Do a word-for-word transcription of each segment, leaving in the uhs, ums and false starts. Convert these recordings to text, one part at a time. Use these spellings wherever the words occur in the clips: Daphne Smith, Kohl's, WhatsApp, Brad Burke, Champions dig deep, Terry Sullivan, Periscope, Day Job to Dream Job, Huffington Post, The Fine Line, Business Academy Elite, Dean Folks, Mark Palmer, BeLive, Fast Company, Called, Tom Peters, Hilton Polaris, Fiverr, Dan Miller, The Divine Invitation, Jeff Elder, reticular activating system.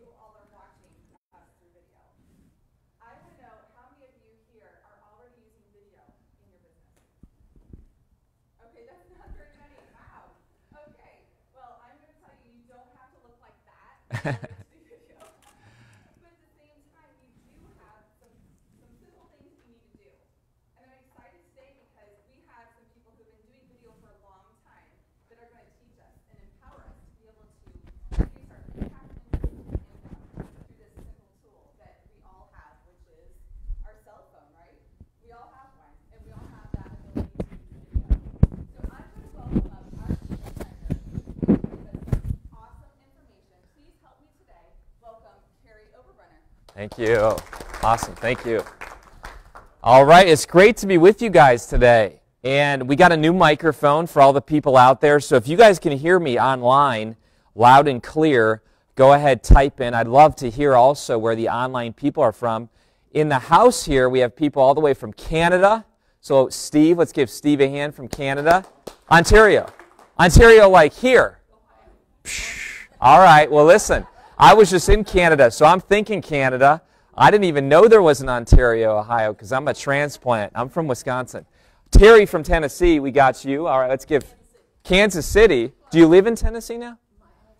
you all are watching us through video. I want to know how many of you here are already using video in your business. Okay, that's not very many. Wow. Okay, well, I'm going to tell you, you don't have to look like that. Thank you. Awesome. Thank you. All right. It's great to be with you guys today. And we got a new microphone for all the people out there. So if you guys can hear me online loud and clear, go ahead, type in. I'd love to hear also where the online people are from. In the house here, we have people all the way from Canada. So Steve, let's give Steve a hand from Canada. Ontario. Ontario, like here. All right. Well, listen. I was just in Canada, so I'm thinking Canada. I didn't even know there was an Ontario, Ohio, because I'm a transplant. I'm from Wisconsin. Terry from Tennessee, we got you. All right, let's give Kansas City. Do you live in Tennessee now?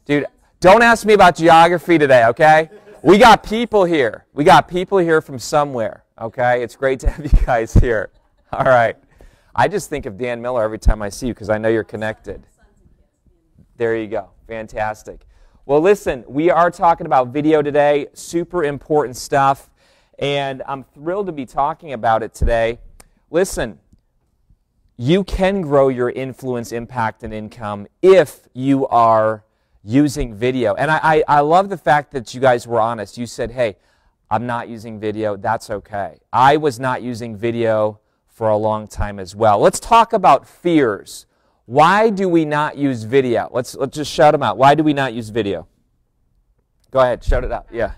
Dude, don't ask me about geography today, okay? We got people here. We got people here from somewhere, okay? It's great to have you guys here. All right. I just think of Dan Miller every time I see you because I know you're connected. There you go. Fantastic. Well, listen, we are talking about video today, super important stuff, and I'm thrilled to be talking about it today. Listen, you can grow your influence, impact, and income if you are using video. And I, I, I love the fact that you guys were honest. You said, hey, I'm not using video. That's okay. I was not using video for a long time as well. Let's talk about fears. Why do we not use video? Let's let's just shout them out. Why do we not use video? Go ahead, shout it out. Yeah.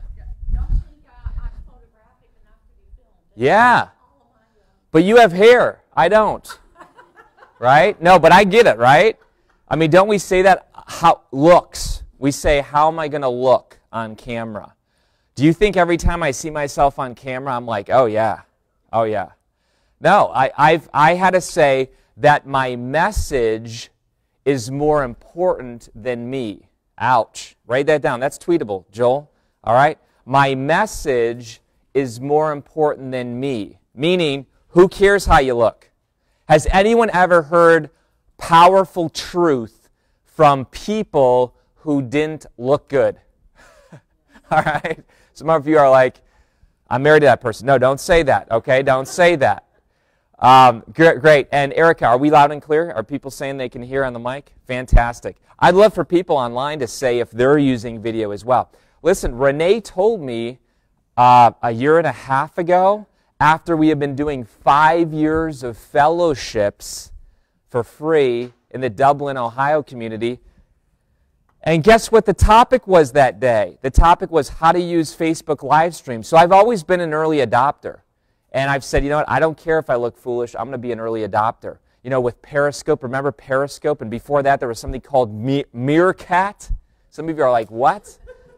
Yeah. But you have hair. I don't. Right? No, but I get it, right? I mean, don't we say that? How looks. We say, how am I going to look on camera? Do you think every time I see myself on camera, I'm like, oh, yeah. Oh, yeah. No, I, I've I had to say that my message is more important than me. Ouch. Write that down. That's tweetable, Joel. All right? My message is more important than me, meaning who cares how you look? Has anyone ever heard powerful truth from people who didn't look good? All right? Some of you are like, I'm married to that person. No, don't say that, okay? Don't say that. Um, great. And Erica, are we loud and clear? Are people saying they can hear on the mic? Fantastic. I'd love for people online to say if they're using video as well. Listen, Renee told me uh, a year and a half ago, after we had been doing five years of fellowships for free in the Dublin, Ohio community. And guess what the topic was that day? The topic was how to use Facebook live stream. So I've always been an early adopter. And I've said, you know what, I don't care if I look foolish. I'm going to be an early adopter. You know, with Periscope, remember Periscope? And before that, there was something called Me- Meerkat. Some of you are like, what?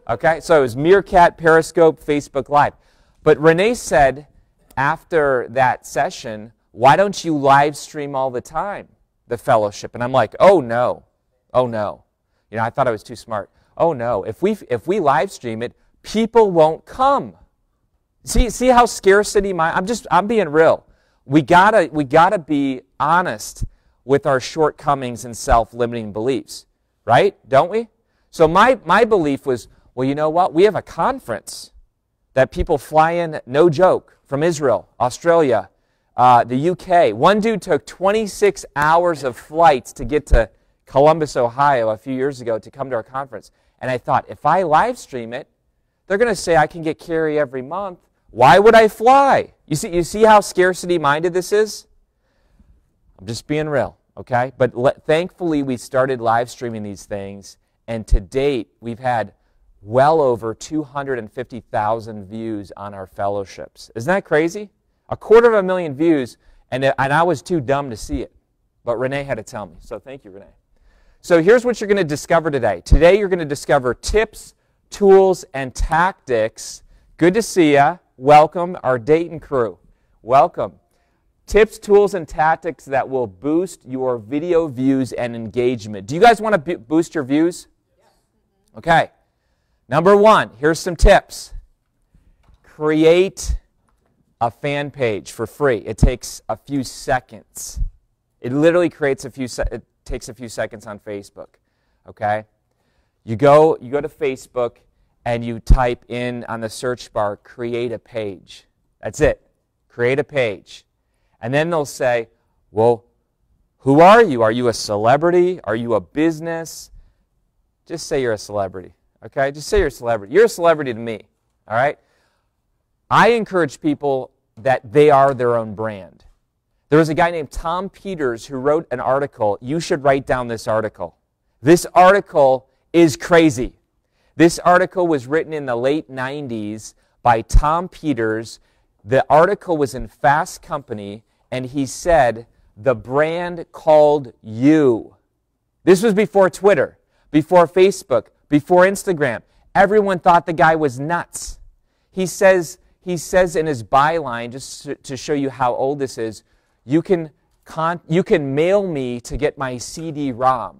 Okay, so it was Meerkat, Periscope, Facebook Live. But Renee said after that session, why don't you live stream all the time, the fellowship? And I'm like, oh, no. Oh, no. You know, I thought I was too smart. Oh, no. If we, if we live stream it, people won't come. See, see how scarcity my I'm just I'm being real. We gotta we gotta be honest with our shortcomings and self-limiting beliefs, right? Don't we? So my my belief was, well, you know what? We have a conference that people fly in, no joke, from Israel, Australia, uh, the U K. One dude took twenty-six hours of flights to get to Columbus, Ohio, a few years ago to come to our conference. And I thought, if I live stream it, they're gonna say I can get Kary every month. Why would I fly? You see, you see how scarcity-minded this is? I'm just being real, okay? But let, thankfully, we started live streaming these things, and to date, we've had well over two hundred fifty thousand views on our fellowships. Isn't that crazy? A quarter of a million views, and, and I was too dumb to see it. But Renee had to tell me, so thank you, Renee. So here's what you're going to discover today. Today, you're going to discover tips, tools, and tactics. Good to see you. Welcome, our Dayton crew. Welcome. Tips, tools, and tactics that will boost your video views and engagement. Do you guys want to boost your views? Okay. Number one, here's some tips. Create a fan page for free. It takes a few seconds. It literally creates a few se- it takes a few seconds on Facebook. Okay? You go you go to Facebook and you type in on the search bar, create a page. That's it. Create a page. And then they'll say, well, who are you? Are you a celebrity? Are you a business? Just say you're a celebrity. Okay? Just say you're a celebrity. You're a celebrity to me. All right? I encourage people that they are their own brand. There was a guy named Tom Peters who wrote an article. You should write down this article. This article is crazy. This article was written in the late nineties by Tom Peters. The article was in Fast Company, and he said, "The brand called you." This was before Twitter, before Facebook, before Instagram. Everyone thought the guy was nuts. He says, He says in his byline, just to show you how old this is, you can con you can mail me to get my C D ROM.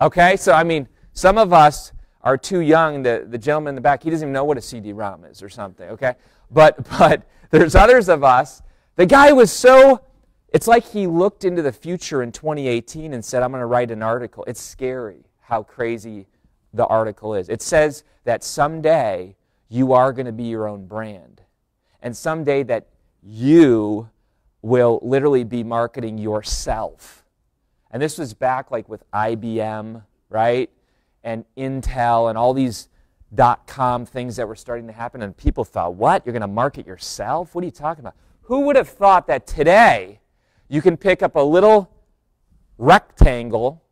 Okay? So, I mean, some of us are too young. The, the gentleman in the back, he doesn't even know what a C D ROM is or something, okay? But, but there's others of us. The guy was so, it's like he looked into the future in twenty eighteen and said, I'm going to write an article. It's scary how crazy the article is. It says that someday you are going to be your own brand. And someday that you will literally be marketing yourself. And this was back like with I B M, right? And Intel and all these dot-com things that were starting to happen. And people thought, what? You're going to market yourself? What are you talking about? Who would have thought that today you can pick up a little rectangle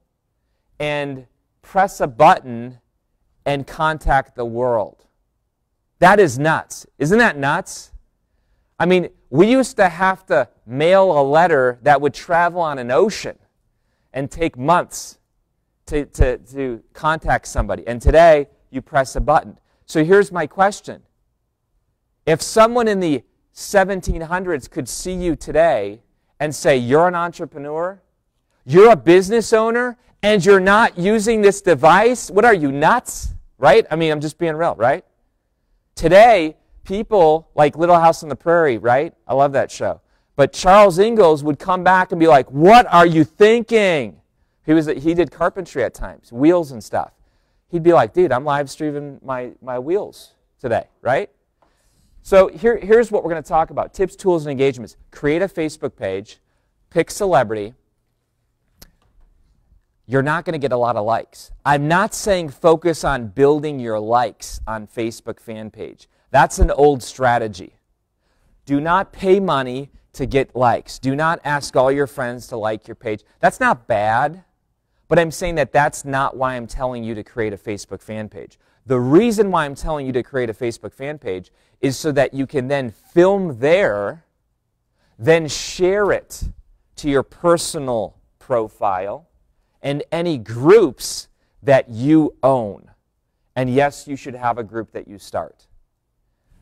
and press a button and contact the world? That is nuts. Isn't that nuts? I mean, we used to have to mail a letter that would travel on an ocean and take months to, to, to contact somebody. And today, you press a button. So here's my question. If someone in the seventeen hundreds could see you today and say, you're an entrepreneur, you're a business owner, and you're not using this device, what are you, nuts? Right? I mean, I'm just being real, right? Today, people like Little House on the Prairie, right? I love that show. But Charles Ingalls would come back and be like, what are you thinking? He was he did carpentry at times, wheels and stuff. He'd be like, dude, I'm live streaming my, my wheels today, right? So here, here's what we're going to talk about. Tips, tools, and engagements. Create a Facebook page. Pick celebrity. You're not going to get a lot of likes. I'm not saying focus on building your likes on Facebook fan page. That's an old strategy. Do not pay money to get likes. Do not ask all your friends to like your page. That's not bad, but I'm saying that that's not why I'm telling you to create a Facebook fan page. The reason why I'm telling you to create a Facebook fan page is so that you can then film there, then share it to your personal profile, and any groups that you own. And yes, you should have a group that you start.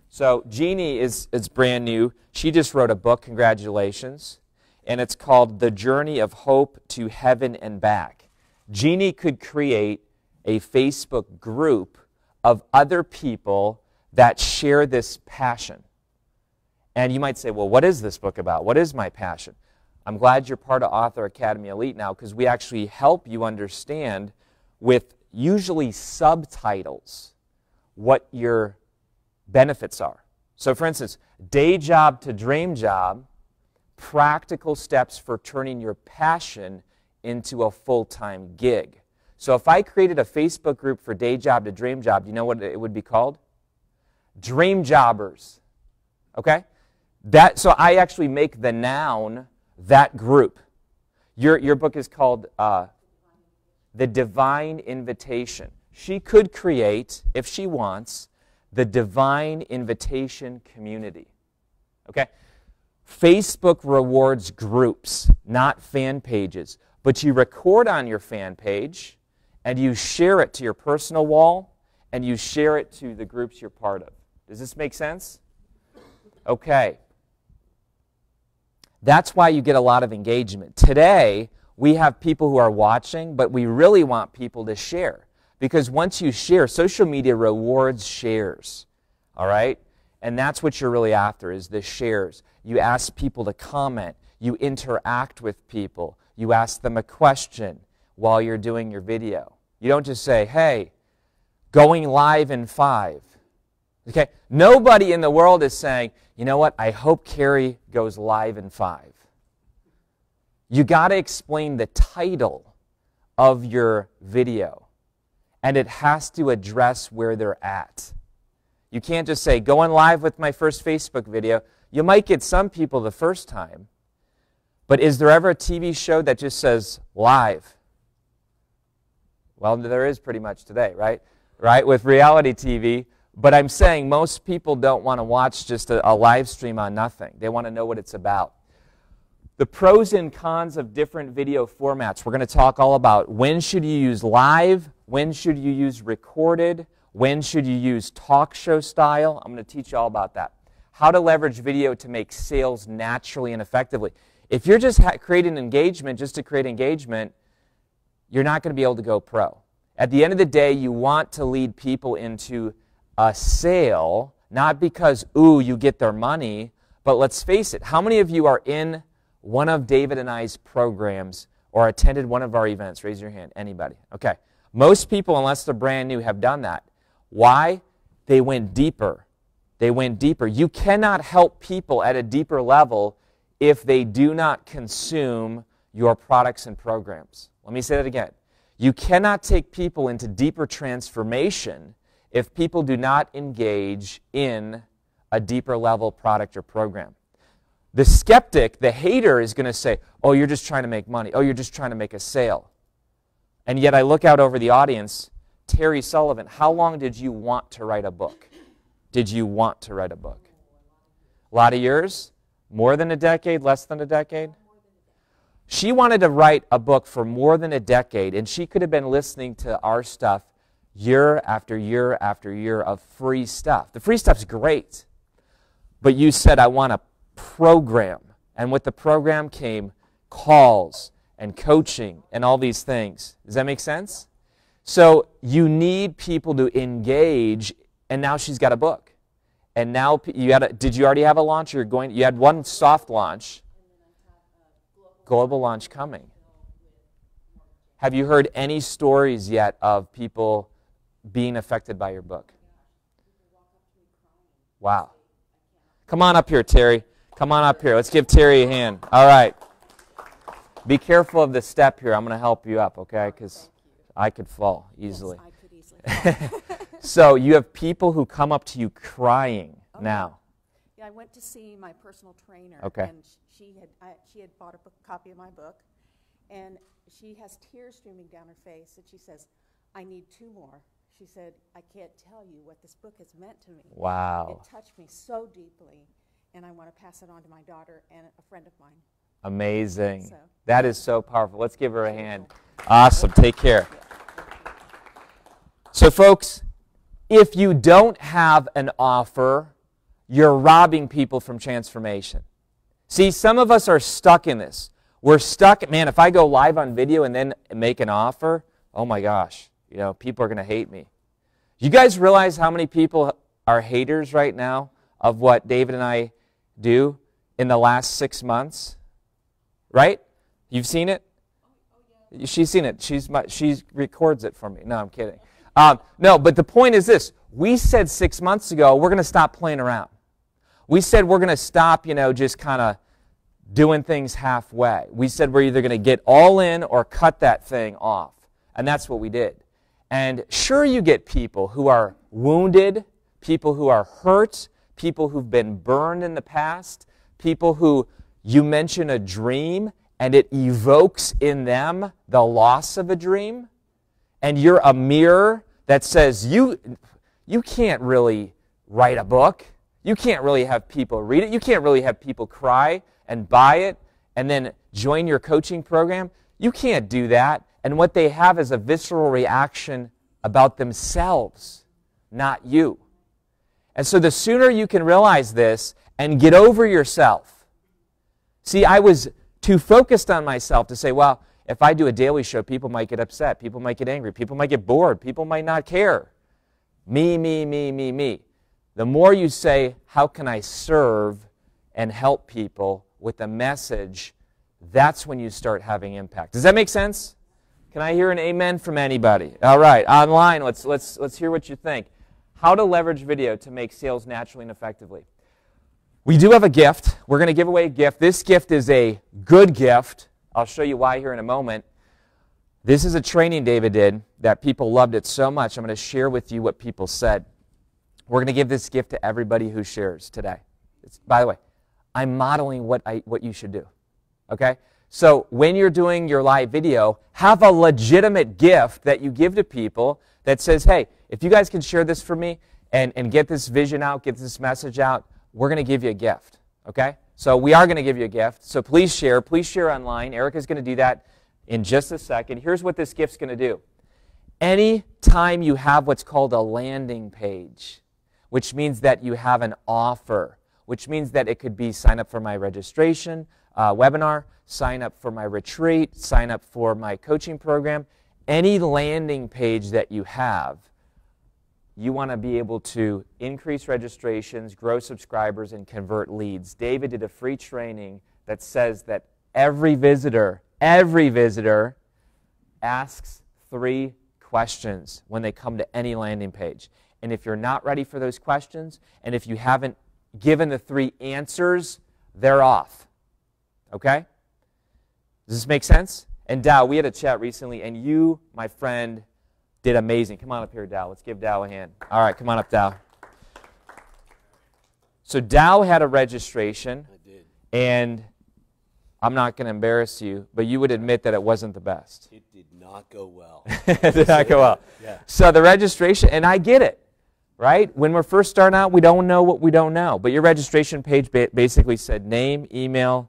So Jeannie is, is brand new. She just wrote a book, congratulations. And it's called The Journey of Hope to Heaven and Back. Jeannie could create a Facebook group of other people that share this passion. And you might say, well, what is this book about? What is my passion? I'm glad you're part of Author Academy Elite now, because we actually help you understand with usually subtitles what your benefits are. So for instance, Day Job to Dream Job, practical steps for turning your passion into a full-time gig. So if I created a Facebook group for Day Job to Dream Job, do you know what it would be called? Dream Jobbers. Okay? That, so I actually make the noun that group. Your, your book is called uh, The Divine Invitation. She could create, if she wants, the Divine Invitation Community. Okay? Facebook rewards groups, not fan pages. But you record on your fan page, and you share it to your personal wall, and you share it to the groups you're part of. Does this make sense? Okay. That's why you get a lot of engagement. Today, we have people who are watching, but we really want people to share. Because once you share, social media rewards shares, all right? And that's what you're really after, is the shares. You ask people to comment. You interact with people. You ask them a question while you're doing your video. You don't just say, hey, going live in five. Okay? Nobody in the world is saying, you know what, I hope Kary goes live in five. You got to explain the title of your video, and it has to address where they're at. You can't just say, going live with my first Facebook video. You might get some people the first time, but is there ever a T V show that just says, live? Well, there is pretty much today, right? Right, with reality T V. But I'm saying most people don't want to watch just a, a live stream on nothing. They want to know what it's about. The pros and cons of different video formats. We're going to talk all about when should you use live, when should you use recorded, when should you use talk show style. I'm going to teach you all about that. How to leverage video to make sales naturally and effectively. If you're just creating engagement just to create engagement, you're not going to be able to go pro. At the end of the day, you want to lead people into a sale, not because, ooh, you get their money, but let's face it, how many of you are in one of David and I's programs or attended one of our events? Raise your hand. Anybody? Okay. Most people, unless they're brand new, have done that. Why? They went deeper. They went deeper. You cannot help people at a deeper level if they do not consume your products and programs. Let me say that again. You cannot take people into deeper transformation if people do not engage in a deeper level product or program. The skeptic, the hater, is going to say, oh, you're just trying to make money. Oh, you're just trying to make a sale. And yet I look out over the audience, Terry Sullivan, how long did you want to write a book? Did you want to write a book? A lot of years? More than a decade? Less than a decade? She wanted to write a book for more than a decade, and she could have been listening to our stuff year after year after year of free stuff. The free stuff's great, but you said, I want a program. And with the program came calls and coaching and all these things. Does that make sense? So you need people to engage, and now she's got a book. And now, you had a, did you already have a launch? You're going, you had one soft launch, global launch coming. Have you heard any stories yet of people being affected by your book? Wow. Come on up here, Terry. Come on up here. Let's give Terry a hand. All right. Be careful of the step here. I'm going to help you up, okay? Because I could fall easily. Yes, I could easily fall. So you have people who come up to you crying okay. now. Yeah, I went to see my personal trainer, okay. and she had, I, she had bought a book, copy of my book, and she has tears streaming down her face, and she says, I need two more. She said, I can't tell you what this book has meant to me. Wow. It touched me so deeply, and I want to pass it on to my daughter and a friend of mine. Amazing. So, that is so powerful. Let's give her a hand. Awesome. Take care. So, folks, if you don't have an offer, you're robbing people from transformation. See, some of us are stuck in this. We're stuck, man, if I go live on video and then make an offer, oh my gosh, you know, people are going to hate me. You guys realize how many people are haters right now of what David and I do in the last six months? Right? You've seen it? She's seen it. She's my, she records it for me. No, I'm kidding. Um, no, but the point is this. We said six months ago, we're going to stop playing around. We said we're going to stop, you know, just kind of doing things halfway. We said we're either going to get all in or cut that thing off. And that's what we did. And sure, you get people who are wounded, people who are hurt, people who've been burned in the past, people who you mention a dream and it evokes in them the loss of a dream. And you're a mirror that says, you, you can't really write a book. You can't really have people read it. You can't really have people cry and buy it and then join your coaching program. You can't do that. And what they have is a visceral reaction about themselves. not you. And so the sooner you can realize this and get over yourself. See, I was too focused on myself to say, well, if I do a daily show, people might get upset, people might get angry, people might get bored, people might not care. Me, me, me, me, me. The more you say, how can I serve and help people with a message, that's when you start having impact. Does that make sense? Can I hear an amen from anybody? All right, online, let's, let's, let's hear what you think. How to leverage video to make sales naturally and effectively. We do have a gift. We're going to give away a gift. This gift is a good gift. I'll show you why here in a moment. This is a training David did that people loved it so much. I'm going to share with you what people said. We're going to give this gift to everybody who shares today. It's, by the way, I'm modeling what, I, what you should do. Okay? So when you're doing your live video, have a legitimate gift that you give to people that says, hey, if you guys can share this for me and, and get this vision out, get this message out, we're going to give you a gift. Okay? So we are going to give you a gift. So please share. Please share online. Erica's going to do that in just a second. Here's what this gift's going to do. Any time you have what's called a landing page, which means that you have an offer, which means that it could be sign up for my registration uh, webinar, sign up for my retreat, sign up for my coaching program. Any landing page that you have, you want to be able to increase registrations, grow subscribers, and convert leads. David did a free training that says that every visitor, every visitor asks three questions when they come to any landing page. And if you're not ready for those questions, and if you haven't given the three answers, they're off. Okay? Does this make sense? And Dow, we had a chat recently, and you, my friend, did amazing. Come on up here, Dow. Let's give Dow a hand. All right, come on up, Dow. So Dow had a registration, I did. And I'm not going to embarrass you, but you would admit that it wasn't the best. It did not go well. It did not go well. Yeah. So the registration, and I get it. Right? When we're first starting out, we don't know what we don't know. But your registration page ba basically said name, email,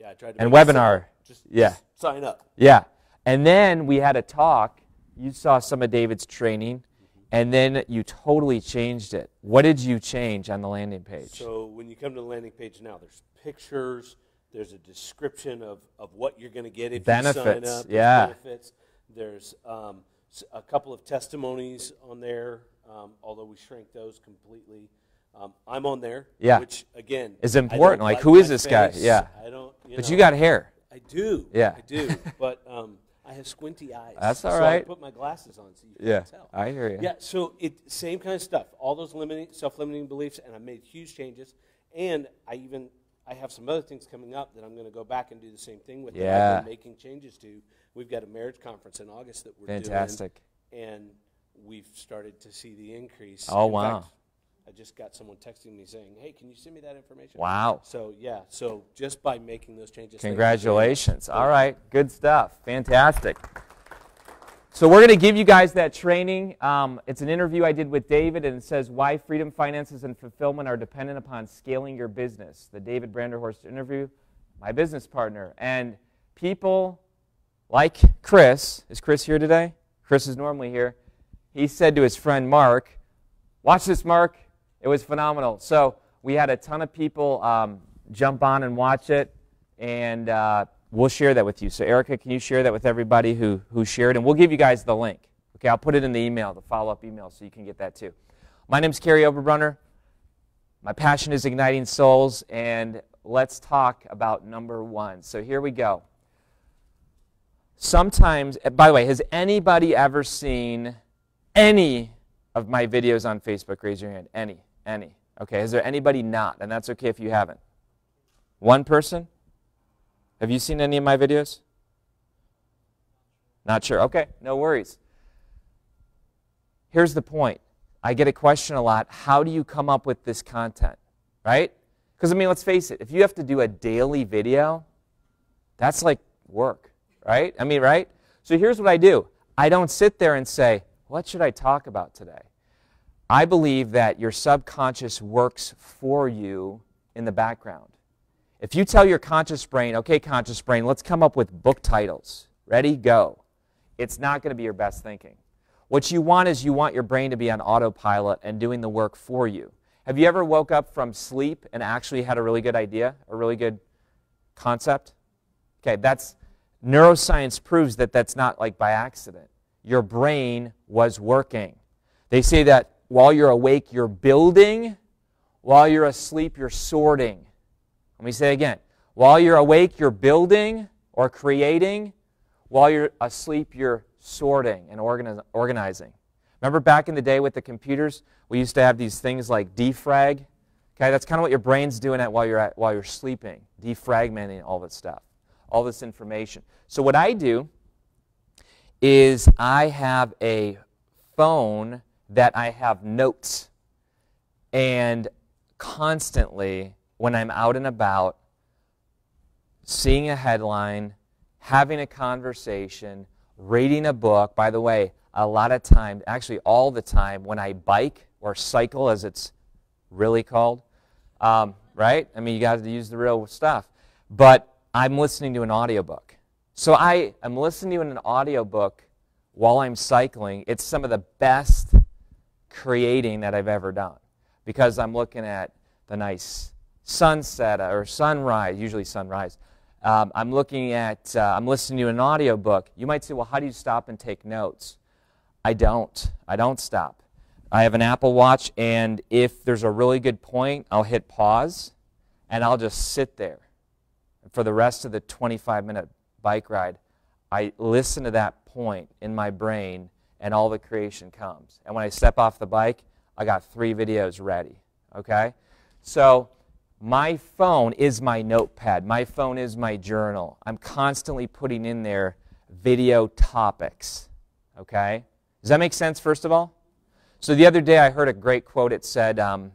yeah, I tried to and webinar. Just, yeah. Just sign up. Yeah. And then we had a talk. You saw some of David's training, mm-hmm. and then you totally changed it. What did you change on the landing page? So when you come to the landing page now, there's pictures. There's a description of, of what you're going to get if benefits. You sign up. Yeah. There's benefits. There's um, a couple of testimonies on there. Um, although we shrank those completely, um, I'm on there. Yeah, which again is important. Like, like, who is this face. Guy? Yeah, I don't. You but know, you got hair. I do. Yeah, I do. But um, I have squinty eyes. That's all so right. I put my glasses on so you yeah. can tell. I hear you. Yeah. So it same kind of stuff. All those limiting, self-limiting beliefs, and I made huge changes. And I even I have some other things coming up that I'm going to go back and do the same thing with. Yeah, that I've been making changes to. We've got a marriage conference in August that we're fantastic. Doing. Fantastic. And we've started to see the increase. Oh, in wow. Fact, I just got someone texting me saying, hey, can you send me that information? Wow. So, yeah, so just by making those changes. Congratulations. All right, good stuff. Fantastic. So we're going to give you guys that training. Um, it's an interview I did with David, and it says, Why Freedom, Finances, and Fulfillment Are Dependent Upon Scaling Your Business. The David Branderhorst interview, my business partner. And people like Chris, is Chris here today? Chris is normally here. He said to his friend Mark, watch this, Mark. It was phenomenal. So we had a ton of people um, jump on and watch it, and uh, we'll share that with you. So Erica, can you share that with everybody who, who shared? And we'll give you guys the link. Okay, I'll put it in the email, the follow-up email, so you can get that too. My name's Kary Oberbrunner. My passion is igniting souls, and let's talk about number one. So here we go. Sometimes, by the way, has anybody ever seen any of my videos on Facebook? Raise your hand. Any, any. Okay, is there anybody not? And that's okay if you haven't. One person? Have you seen any of my videos? Not sure. Okay, no worries. Here's the point. I get a question a lot. How do you come up with this content, right? Because, I mean, let's face it. If you have to do a daily video, that's like work, right? I mean, right? So here's what I do. I don't sit there and say, what should I talk about today? I believe that your subconscious works for you in the background. If you tell your conscious brain, okay, conscious brain, let's come up with book titles. Ready? Go. It's not going to be your best thinking. What you want is you want your brain to be on autopilot and doing the work for you. Have you ever woke up from sleep and actually had a really good idea, a really good concept? Okay, that's, neuroscience proves that that's not like by accident. Your brain was working. They say that while you're awake, you're building. While you're asleep, you're sorting. Let me say again. While you're awake, you're building or creating. While you're asleep, you're sorting and organizing. Remember back in the day with the computers, we used to have these things like defrag. Okay, that's kind of what your brain's doing at while you're at, while you're sleeping, defragmenting all this stuff, all this information. So what I do is I have a phone that I have notes, and constantly when I'm out and about, seeing a headline, having a conversation, reading a book. By the way, a lot of time, actually all the time, when I bike or cycle, as it's really called, um, right? I mean, you got to use the real stuff. But I'm listening to an audiobook. So I am listening to an audiobook while I'm cycling. It's some of the best creating that I've ever done, because I'm looking at the nice sunset or sunrise, usually sunrise. Um, I'm looking at, uh, I'm listening to an audiobook. You might say, well, how do you stop and take notes? I don't. I don't stop. I have an Apple Watch, and if there's a really good point, I'll hit pause, and I'll just sit there. For the rest of the twenty-five minute bike ride, I listen to that point in my brain, and all the creation comes. And when I step off the bike, I got three videos ready, okay? So my phone is my notepad. My phone is my journal. I'm constantly putting in there video topics, okay? Does that make sense, first of all? So the other day I heard a great quote. It said, um,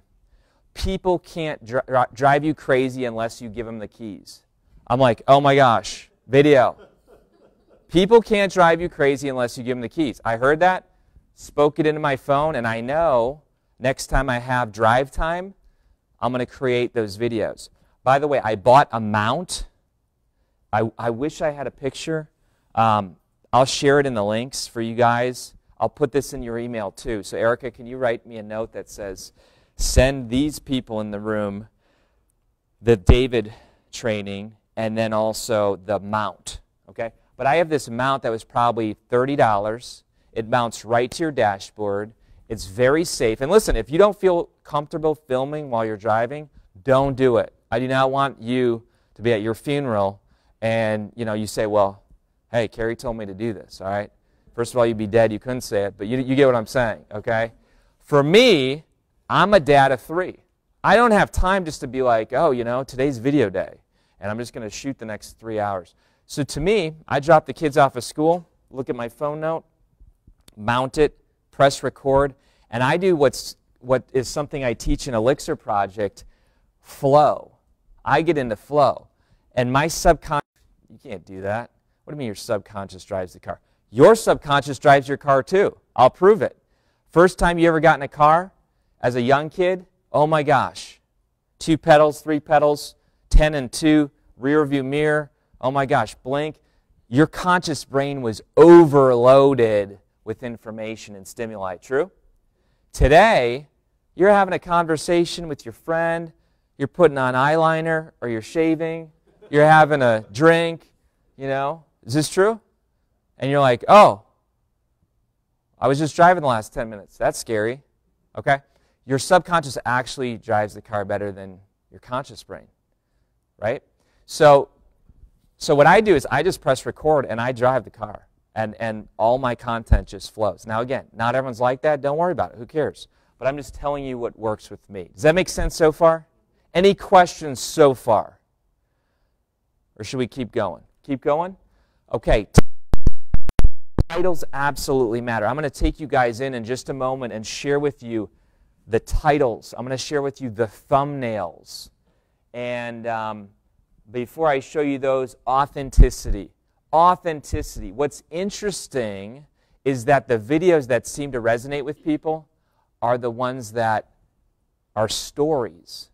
people can't dri drive you crazy unless you give them the keys. I'm like, oh my gosh, video. People can't drive you crazy unless you give them the keys. I heard that, spoke it into my phone, and I know next time I have drive time, I'm going to create those videos. By the way, I bought a mount. I, I wish I had a picture. Um, I'll share it in the links for you guys. I'll put this in your email too. So Erica, can you write me a note that says, send these people in the room the David training and then also the mount, okay? But I have this mount that was probably thirty dollars. It mounts right to your dashboard. It's very safe. And listen, if you don't feel comfortable filming while you're driving, don't do it. I do not want you to be at your funeral and, you know, you say, well, hey, Kary told me to do this, all right? First of all, you'd be dead. You couldn't say it, but you, you get what I'm saying, okay? For me, I'm a dad of three. I don't have time just to be like, oh, you know, today's video day, and I'm just going to shoot the next three hours. So to me, I drop the kids off of school, look at my phone note, mount it, press record, and I do what's, what is something I teach in Elixir Project, flow. I get into flow. And my subconscious, you can't do that. What do you mean your subconscious drives the car? Your subconscious drives your car too. I'll prove it. First time you ever got in a car as a young kid, oh my gosh, two pedals, three pedals, ten and two, rear view mirror, oh my gosh, blink. Your conscious brain was overloaded with information and stimuli, true? Today, you're having a conversation with your friend, you're putting on eyeliner, or you're shaving, you're having a drink, you know, is this true? And you're like, oh, I was just driving the last ten minutes, that's scary, okay? Your subconscious actually drives the car better than your conscious brain, right? So, so what I do is I just press record and I drive the car. And, and all my content just flows. Now again, not everyone's like that. Don't worry about it. Who cares? But I'm just telling you what works with me. Does that make sense so far? Any questions so far? Or should we keep going? Keep going? Okay. Titles absolutely matter. I'm going to take you guys in in just a moment and share with you the titles. I'm going to share with you the thumbnails. And um, before I show you those, authenticity. Authenticity. What's interesting is that the videos that seem to resonate with people are the ones that are stories.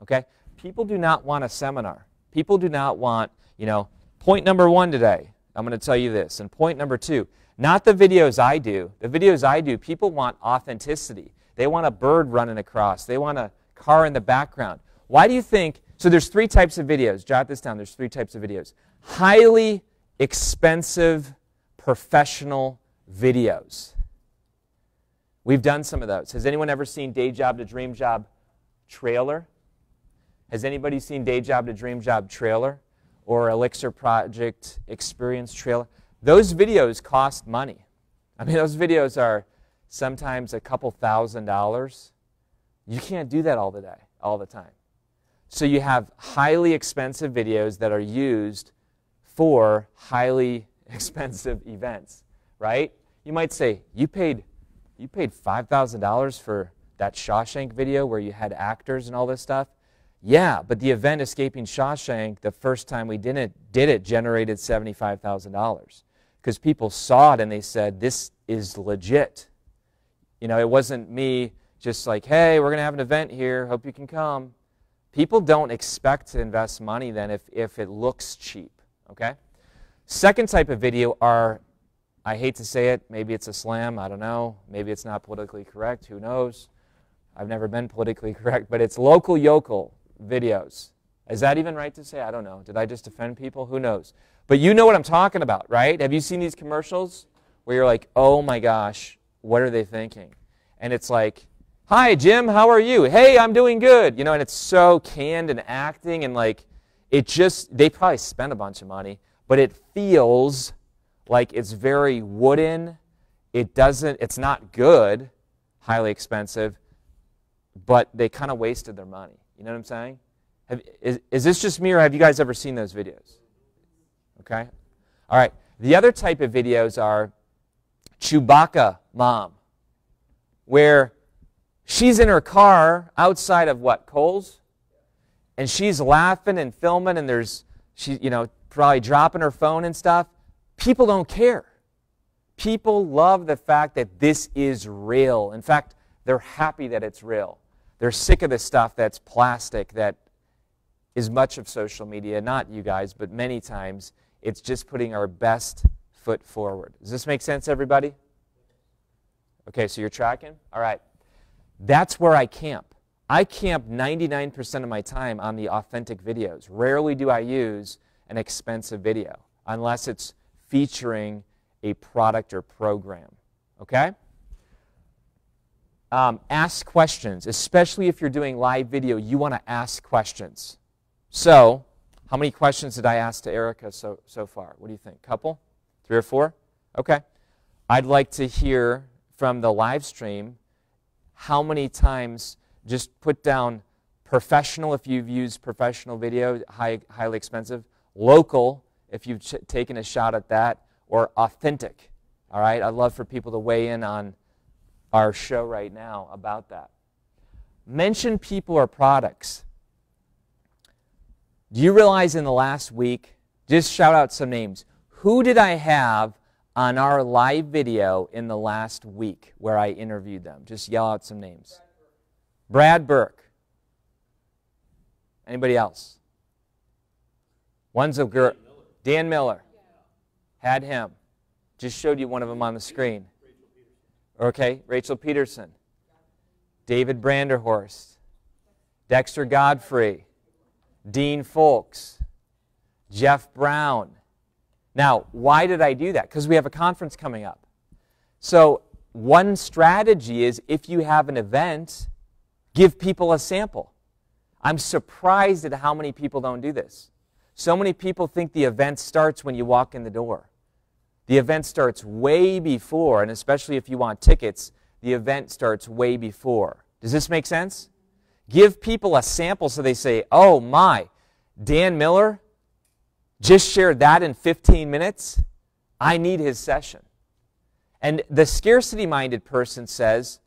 Okay? People do not want a seminar. People do not want, you know, point number one today, I'm going to tell you this, and point number two. Not the videos I do. The videos I do, people want authenticity. They want a bird running across. They want a car in the background. Why do you think? So there's three types of videos. Jot this down. There's three types of videos. Highly expensive professional videos. We've done some of those. Has anyone ever seen Day Job to Dream Job trailer? Has anybody seen Day Job to Dream Job trailer or Elixir Project Experience trailer? Those videos cost money. I mean, those videos are sometimes a couple thousand dollars. You can't do that all the day, all the time. So you have highly expensive videos that are used for highly expensive events, right? You might say, you paid, you paid five thousand dollars for that Shawshank video where you had actors and all this stuff? Yeah, but the event Escaping Shawshank, the first time we did it, did it generated seventy-five thousand dollars because people saw it and they said, this is legit. You know, it wasn't me just like, hey, we're going to have an event here. Hope you can come. People don't expect to invest money then if, if it looks cheap, okay? Second type of video are, I hate to say it, maybe it's a slam, I don't know. Maybe it's not politically correct, who knows? I've never been politically correct, but it's local yokel videos. Is that even right to say? I don't know. Did I just offend people? Who knows? But you know what I'm talking about, right? Have you seen these commercials where you're like, oh my gosh, what are they thinking? And it's like, hi, Jim, how are you? Hey, I'm doing good. You know, and it's so canned and acting and like, it just, they probably spent a bunch of money, but it feels like it's very wooden. It doesn't, it's not good, highly expensive, but they kind of wasted their money. You know what I'm saying? Have, is, is this just me or have you guys ever seen those videos? Okay. All right. The other type of videos are Chewbacca Mom, where she's in her car outside of what, Kohl's? And she's laughing and filming and there's, she, you know, probably dropping her phone and stuff. People don't care. People love the fact that this is real. In fact, they're happy that it's real. They're sick of the stuff that's plastic, that is much of social media. Not you guys, but many times it's just putting our best foot forward. Does this make sense, everybody? Okay, so you're tracking? All right. That's where I camp. I camp ninety-nine percent of my time on the authentic videos. Rarely do I use an expensive video unless it's featuring a product or program. Okay? Um, ask questions, especially if you're doing live video, you want to ask questions. So, how many questions did I ask to Erica so, so far? What do you think? Couple? Three or four? Okay. I'd like to hear from the live stream how many times, just put down professional if you've used professional video, high, highly expensive, local if you've ch taken a shot at that, or authentic. All right? I'd love for people to weigh in on our show right now about that. Mention people or products. Do you realize in the last week, just shout out some names, who did I have on our live video in the last week where I interviewed them? Just yell out some names. Brad Burke. Brad Burke. Anybody else? One's a girl. Dan Miller. Had him. Just showed you one of them on the screen. Okay, Rachel Peterson, David Branderhorst, Dexter Godfrey, Dean Folks, Jeff Brown. Now, why did I do that? Because we have a conference coming up. So one strategy is if you have an event, give people a sample. I'm surprised at how many people don't do this. So many people think the event starts when you walk in the door. The event starts way before, and especially if you want tickets, the event starts way before. Does this make sense? Give people a sample so they say, oh my, Dan Miller just shared that in fifteen minutes. I need his session. And the scarcity-minded person says,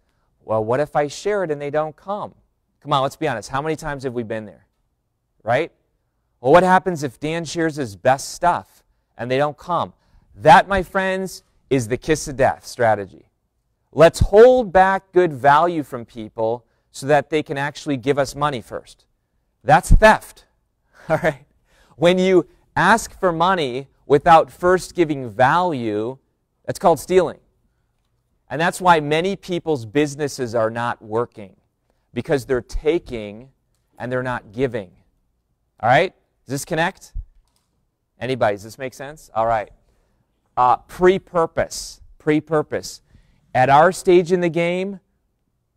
well, what if I share it and they don't come? Come on, let's be honest. How many times have we been there? Right? Well, what happens if Dan shares his best stuff and they don't come? That, my friends, is the kiss of death strategy. Let's hold back good value from people so that they can actually give us money first. That's theft. All right? When you ask for money without first giving value, That's called stealing. And that's why many people's businesses are not working, because they're taking and they're not giving. All right? Does this connect? Anybody? Does this make sense? All right. Uh, pre-purpose. Pre-purpose. At our stage in the game,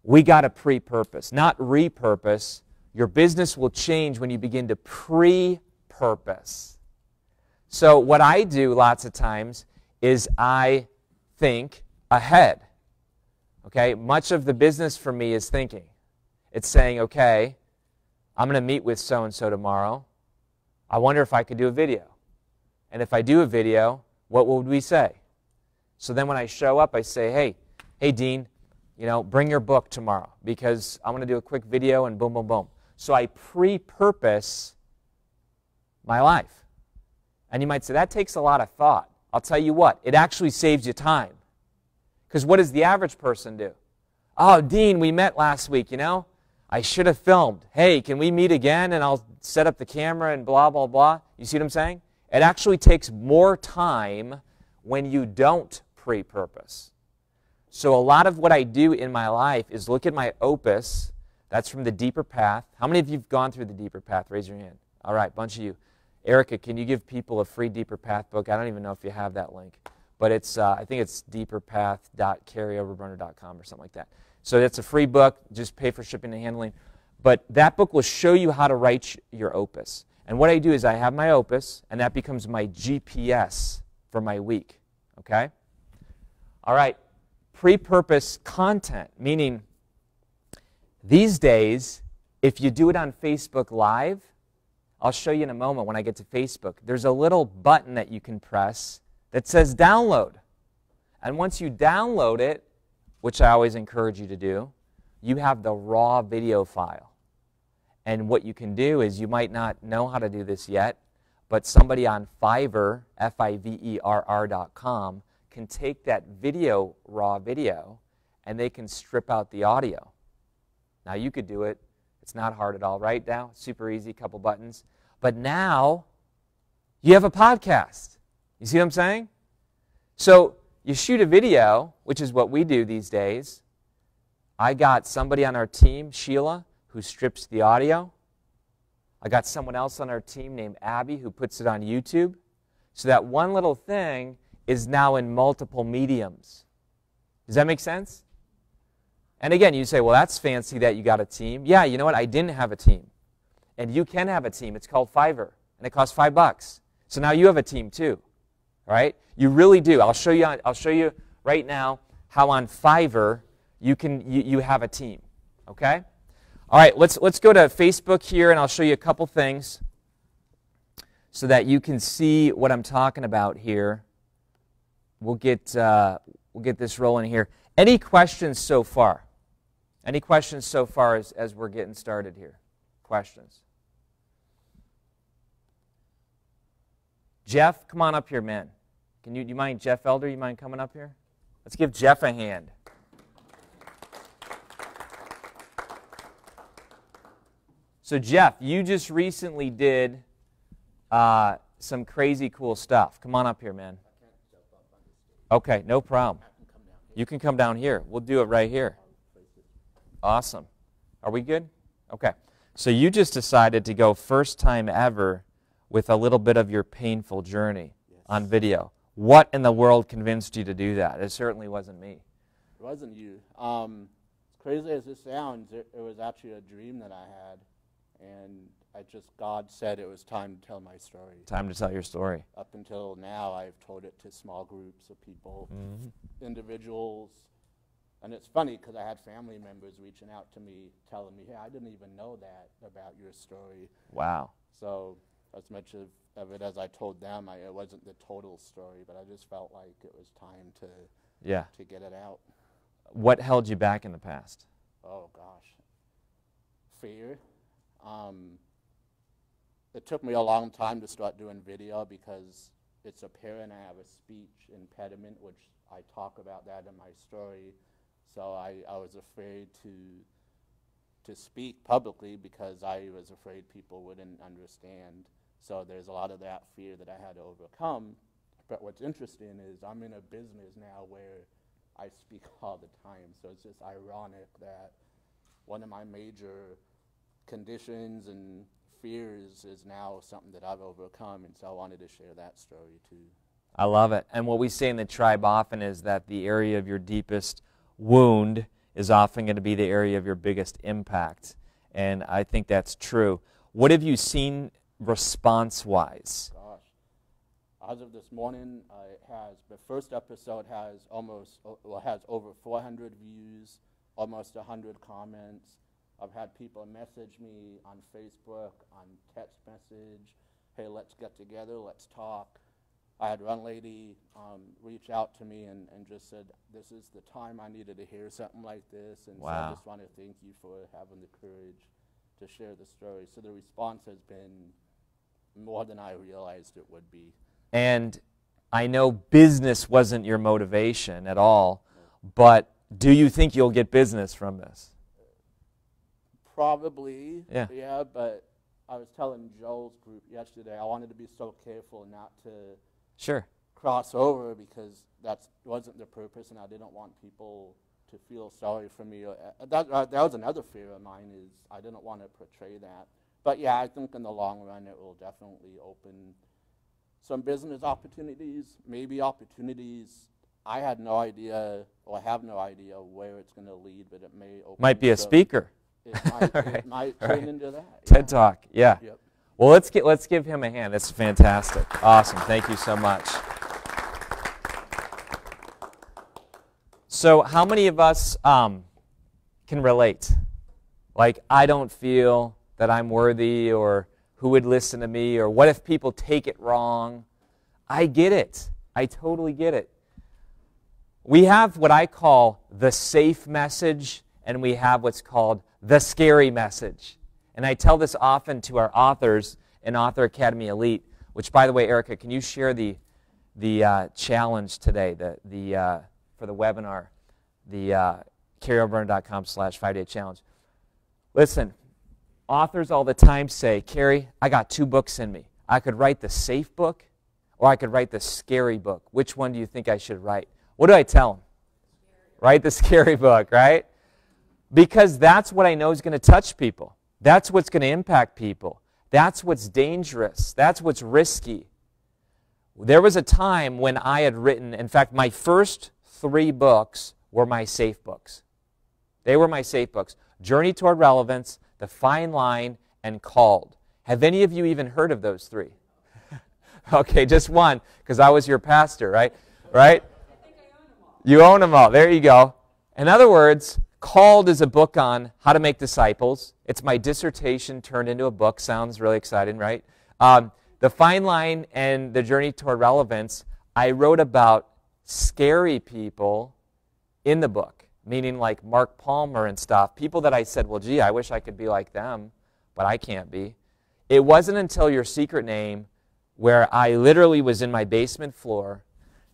we got to pre-purpose, not repurpose. Your business will change when you begin to pre-purpose. So what I do lots of times is I think ahead. Okay? Much of the business for me is thinking. It's saying, okay, I'm going to meet with so-and-so tomorrow. I wonder if I could do a video. And if I do a video, what would we say? So then when I show up, I say, hey, hey, Dean, you know, bring your book tomorrow because I'm going to do a quick video and boom, boom, boom. So I pre-purpose my life. And you might say, that takes a lot of thought. I'll tell you what, it actually saves you time. Because what does the average person do? Oh, Dean, we met last week, you know? I should have filmed. Hey, can we meet again? And I'll set up the camera and blah, blah, blah. You see what I'm saying? It actually takes more time when you don't pre-purpose. So a lot of what I do in my life is look at my opus. That's from The Deeper Path. How many of you have gone through The Deeper Path? Raise your hand. All right, bunch of you. Erica, can you give people a free Deeper Path book? I don't even know if you have that link. But it's, uh, I think it's deeper path dot kary oberbrunner dot com or something like that. So that's a free book. Just pay for shipping and handling. But that book will show you how to write your opus. And what I do is I have my opus, and that becomes my G P S for my week. Okay? All right. Pre-purpose content, meaning these days, if you do it on Facebook Live, I'll show you in a moment when I get to Facebook, there's a little button that you can press that says download. And once you download it, which I always encourage you to do, you have the raw video file. And what you can do is, you might not know how to do this yet, but somebody on Fiverr, F I V E R R dot com, can take that video, raw video, and they can strip out the audio. Now you could do it. It's not hard at all, right? Now, super easy, couple buttons. But now, you have a podcast. You see what I'm saying? So you shoot a video, which is what we do these days. I got somebody on our team, Sheila, who strips the audio. I got someone else on our team named Abby who puts it on YouTube. So that one little thing is now in multiple mediums. Does that make sense? And again, you say, well, that's fancy that you got a team. Yeah, you know what? I didn't have a team. And you can have a team. It's called Fiverr, and it costs five bucks. So now you have a team too, right? You really do. I'll show you, I'll show you right now how on Fiverr you, can, you, you have a team, okay? All right, let's, let's go to Facebook here, and I'll show you a couple things so that you can see what I'm talking about here. We'll get, uh, we'll get this rolling here. Any questions so far? Any questions so far as, as we're getting started here? Questions? Jeff, come on up here, man. Can you, do you mind, Jeff Elder, you mind coming up here? Let's give Jeff a hand. So Jeff, you just recently did uh, some crazy cool stuff. Come on up here, man. Okay, no problem. You can come down here. We'll do it right here. Awesome. Are we good? Okay. So you just decided to go first time ever with a little bit of your painful journey yes. on video. What in the world convinced you to do that? It certainly wasn't me. It wasn't you. Um, as crazy as it sounds, it, it was actually a dream that I had, and I just, God said it was time to tell my story. Time to tell your story. Up until now, I've told it to small groups of people, mm-hmm. individuals. And it's funny because I had family members reaching out to me, telling me, hey, I didn't even know that about your story. Wow. So as much of, of it as I told them, I, it wasn't the total story, but I just felt like it was time to, yeah. to get it out. What held you back in the past? Oh, gosh. Fear. Um... It took me a long time to start doing video because it's apparent I have a speech impediment, which I talk about that in my story. So I, I was afraid to to speak publicly because I was afraid people wouldn't understand. So there's a lot of that fear that I had to overcome. But what's interesting is I'm in a business now where I speak all the time, so it's just ironic that one of my major conditions and fears is now something that I've overcome, and so I wanted to share that story too. I love it. And what we say in the tribe often is that the area of your deepest wound is often going to be the area of your biggest impact, and I think that's true. What have you seen response-wise? Gosh, as of this morning, uh, it has the first episode has almost well, has over four hundred views, almost one hundred comments. I've had people message me on Facebook, on text message, hey, let's get together, let's talk. I had one lady um, reach out to me and, and just said, this is the time I needed to hear something like this. And wow. So I just want to thank you for having the courage to share the story. So the response has been more than I realized it would be. And I know business wasn't your motivation at all, but do you think you'll get business from this? Probably, yeah, yeah, but I was telling Joel's group yesterday, I wanted to be so careful not to sure. cross over, because that wasn't the purpose, and I didn't want people to feel sorry for me. That, uh, that was another fear of mine, is I didn't want to portray that. But yeah, I think in the long run it will definitely open some business opportunities, maybe opportunities. I had no idea, or have no idea where it's going to lead, but it may open. Might be a speaker. It might, right. it might turn right. into that. TED yeah. Talk, yeah. Yep. Well, let's, get, let's give him a hand. That's fantastic. Awesome. Thank you so much. So how many of us um, can relate? Like, I don't feel that I'm worthy, or who would listen to me, or what if people take it wrong? I get it. I totally get it. We have what I call the safe message, and we have what's called the scary message. And I tell this often to our authors in Author Academy Elite, which, by the way, Erica, can you share the, the uh, challenge today, the, the, uh, for the webinar, the uh, Kary Oberbrunner dot com slash five day challenge. Listen, authors all the time say, Kary, I got two books in me. I could write the safe book, or I could write the scary book. Which one do you think I should write? What do I tell them? Write the scary book, right? Because that's what I know is going to touch people. That's what's going to impact people. That's what's dangerous. That's what's risky. There was a time when I had written, in fact, my first three books were my safe books. They were my safe books. Journey Toward Relevance, The Fine Line, and Called. Have any of you even heard of those three? Okay, just one, because I was your pastor, right? Right? I think I own them all. You own them all. There you go. In other words, Called is a book on how to make disciples. It's my dissertation turned into a book. Sounds really exciting, right? Um, the Fine Line and The Journey Toward Relevance, I wrote about scary people in the book, meaning like Mark Palmer and stuff, people that I said, well, gee, I wish I could be like them, but I can't be. It wasn't until Your Secret Name where I literally was in my basement floor,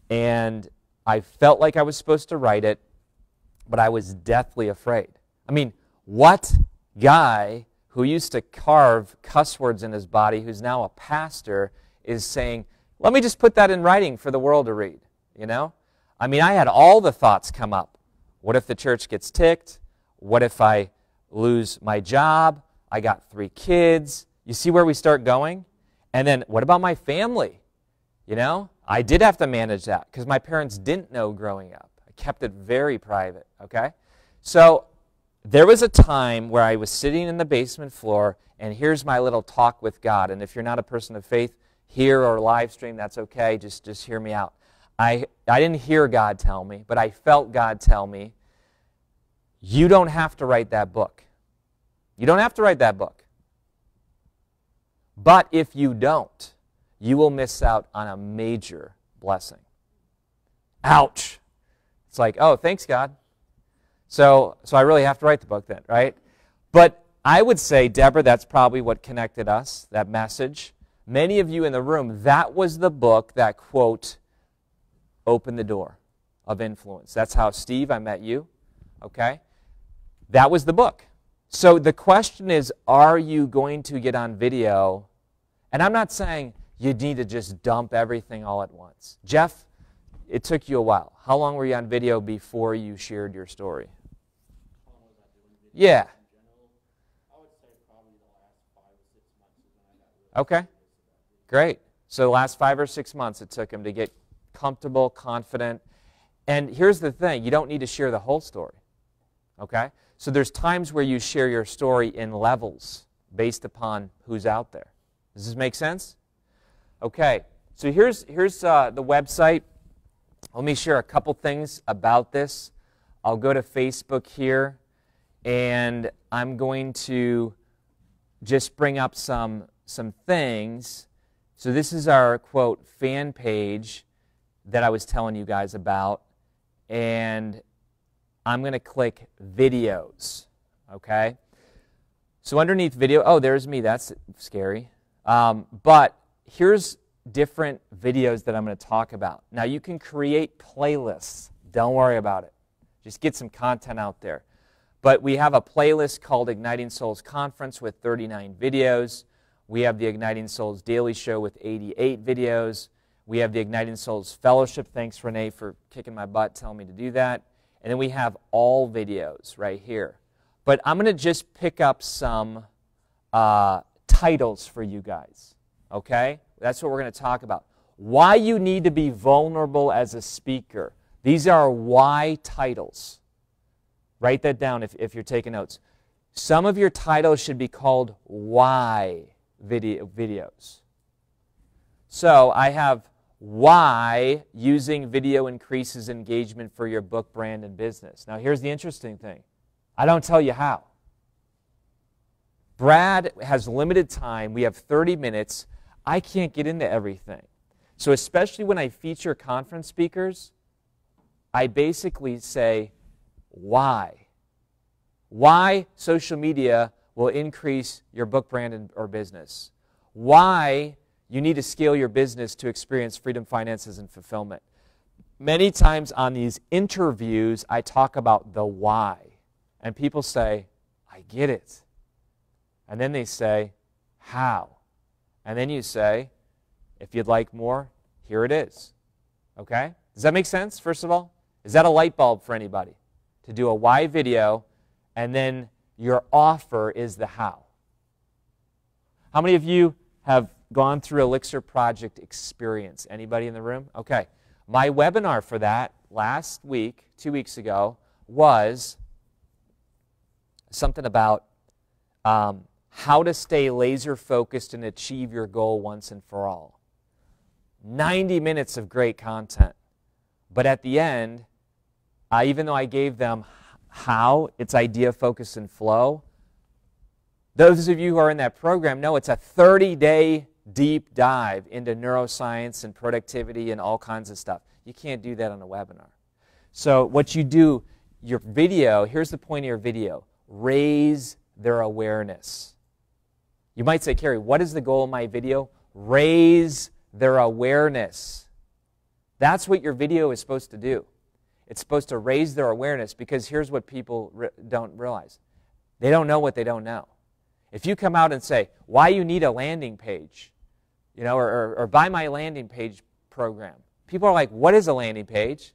and I felt like I was supposed to write it, but I was deathly afraid. I mean, what guy who used to carve cuss words in his body, who's now a pastor, is saying, let me just put that in writing for the world to read, you know? I mean, I had all the thoughts come up. What if the church gets ticked? What if I lose my job? I got three kids. You see where we start going? And then, what about my family? You know, I did have to manage that because my parents didn't know growing up. Kept it very private, okay? So there was a time where I was sitting in the basement floor, and here's my little talk with God. And if you're not a person of faith, here or live stream, that's okay. Just, just hear me out. I, I didn't hear God tell me, but I felt God tell me, you don't have to write that book. You don't have to write that book. But if you don't, you will miss out on a major blessing. Ouch. It's like, oh, thanks, God. So, so I really have to write the book then, right? But I would say, Deborah, that's probably what connected us, that message. Many of you in the room, that was the book that, quote, opened the door of influence. That's how, Steve, I met you, okay? That was the book. So the question is, are you going to get on video? And I'm not saying you need to just dump everything all at once. Jeff, it took you a while. How long were you on video before you shared your story? Yeah. Okay, great. So the last five or six months it took him to get comfortable, confident. And here's the thing, you don't need to share the whole story, okay? So there's times where you share your story in levels based upon who's out there. Does this make sense? Okay, so here's, here's uh, the website. Let me share a couple things about this. I'll go to Facebook here, and I'm going to just bring up some some things. So this is our, quote, fan page that I was telling you guys about, and I'm going to click videos, okay? So underneath video, oh, there's me, that's scary. Um, but here's different videos that I'm going to talk about. Now, you can create playlists. Don't worry about it. Just get some content out there. But we have a playlist called Igniting Souls Conference with thirty-nine videos. We have the Igniting Souls Daily Show with eighty-eight videos. We have the Igniting Souls Fellowship. Thanks, Renee, for kicking my butt, telling me to do that. And then we have all videos right here. But I'm going to just pick up some uh, titles for you guys, okay? That's what we're going to talk about. Why you need to be vulnerable as a speaker. These are why titles. Write that down if, if you're taking notes. Some of your titles should be called why video videos. So I have why using video increases engagement for your book, brand, and business. Now here's the interesting thing. I don't tell you how. Brad has limited time. We have thirty minutes. I can't get into everything. So especially when I feature conference speakers, I basically say why. Why social media will increase your book, brand, or business. Why you need to scale your business to experience freedom, finances, and fulfillment. Many times on these interviews, I talk about the why. And people say, I get it. And then they say, how? And then you say, if you'd like more, here it is. Okay? Does that make sense, first of all? Is that a light bulb for anybody? To do a why video, and then your offer is the how. How many of you have gone through Elixir Project experience? Anybody in the room? Okay. My webinar for that last week, two weeks ago, was something about um, how to stay laser focused and achieve your goal once and for all. ninety minutes of great content. But at the end, I, even though I gave them how, it's idea, focus, and flow. Those of you who are in that program know it's a thirty-day deep dive into neuroscience and productivity and all kinds of stuff. You can't do that on a webinar. So what you do, your video, here's the point of your video, raise their awareness. You might say, Kary, what is the goal of my video? Raise their awareness. That's what your video is supposed to do. It's supposed to raise their awareness, because here's what people re- don't realize. They don't know what they don't know. If you come out and say, why you need a landing page, you know, or, or, or buy my landing page program, people are like, what is a landing page?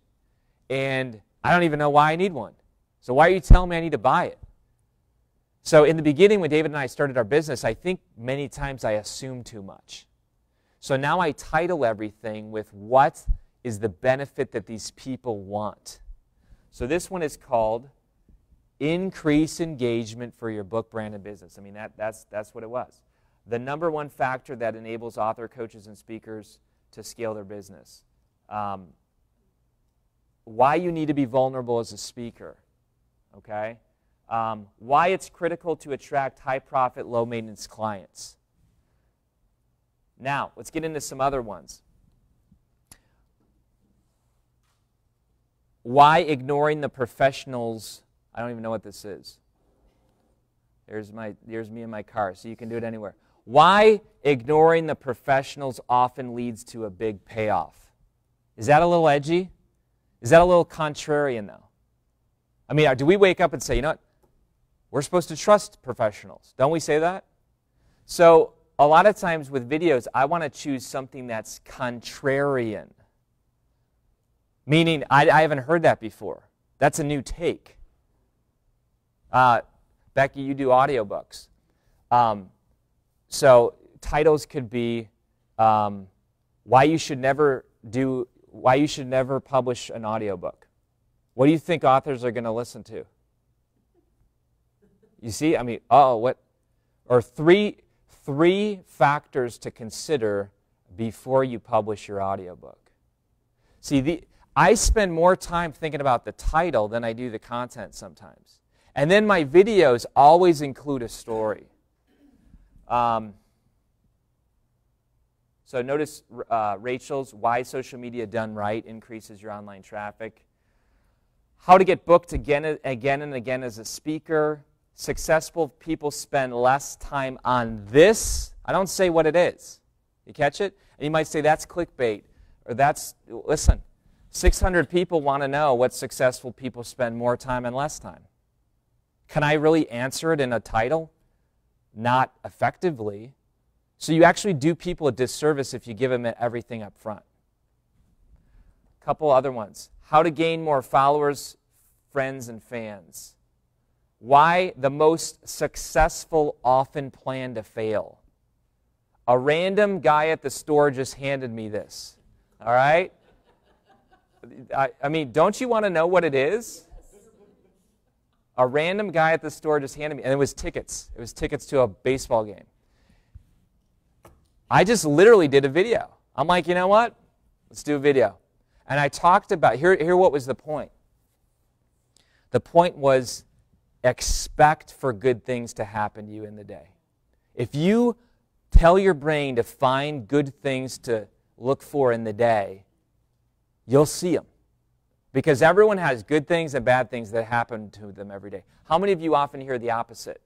And I don't even know why I need one. So why are you telling me I need to buy it? So in the beginning, when David and I started our business, I think many times I assumed too much. So now I title everything with what is the benefit that these people want. So this one is called Increase Engagement for Your Book, Brand, and Business. I mean, that, that's, that's what it was. The number one factor that enables author, coaches, and speakers to scale their business. Um, why you need to be vulnerable as a speaker, okay? Um, why it's critical to attract high-profit, low-maintenance clients. Now, let's get into some other ones. Why ignoring the professionals, I don't even know what this is. There's, my, there's me in my car, so you can do it anywhere. Why ignoring the professionals often leads to a big payoff. Is that a little edgy? Is that a little contrarian, though? I mean, do we wake up and say, you know what, we're supposed to trust professionals. Don't we say that? So A lot of times with videos, I want to choose something that's contrarian. Meaning, I, I haven't heard that before. That's a new take. Uh, Becky, you do audiobooks. Um, so titles could be um, why you should never do, why you should never publish an audiobook. What do you think authors are going to listen to? You see, I mean, oh, what? Or three, three factors to consider before you publish your audiobook. See, the, I spend more time thinking about the title than I do the content sometimes. And then my videos always include a story. Um, so notice uh, Rachel's Why Social Media Done Right Increases Your Online Traffic. How to Get Booked Again, again and Again as a Speaker. Successful people spend less time on this. I don't say what it is. You catch it? And you might say, that's clickbait. Or that's, listen, six hundred people want to know what successful people spend more time and less time. Can I really answer it in a title? Not effectively. So you actually do people a disservice if you give them everything up front. A couple other ones. How to gain more followers, friends, and fans. Why the most successful often plan to fail. A random guy at the store just handed me this. All right? I, I mean, don't you want to know what it is? A random guy at the store just handed me, and it was tickets. It was tickets to a baseball game. I just literally did a video. I'm like, you know what? Let's do a video. And I talked about, here, here what was the point? The point was, expect for good things to happen to you in the day. If you tell your brain to find good things to look for in the day, you'll see them. Because everyone has good things and bad things that happen to them every day. How many of you often hear the opposite?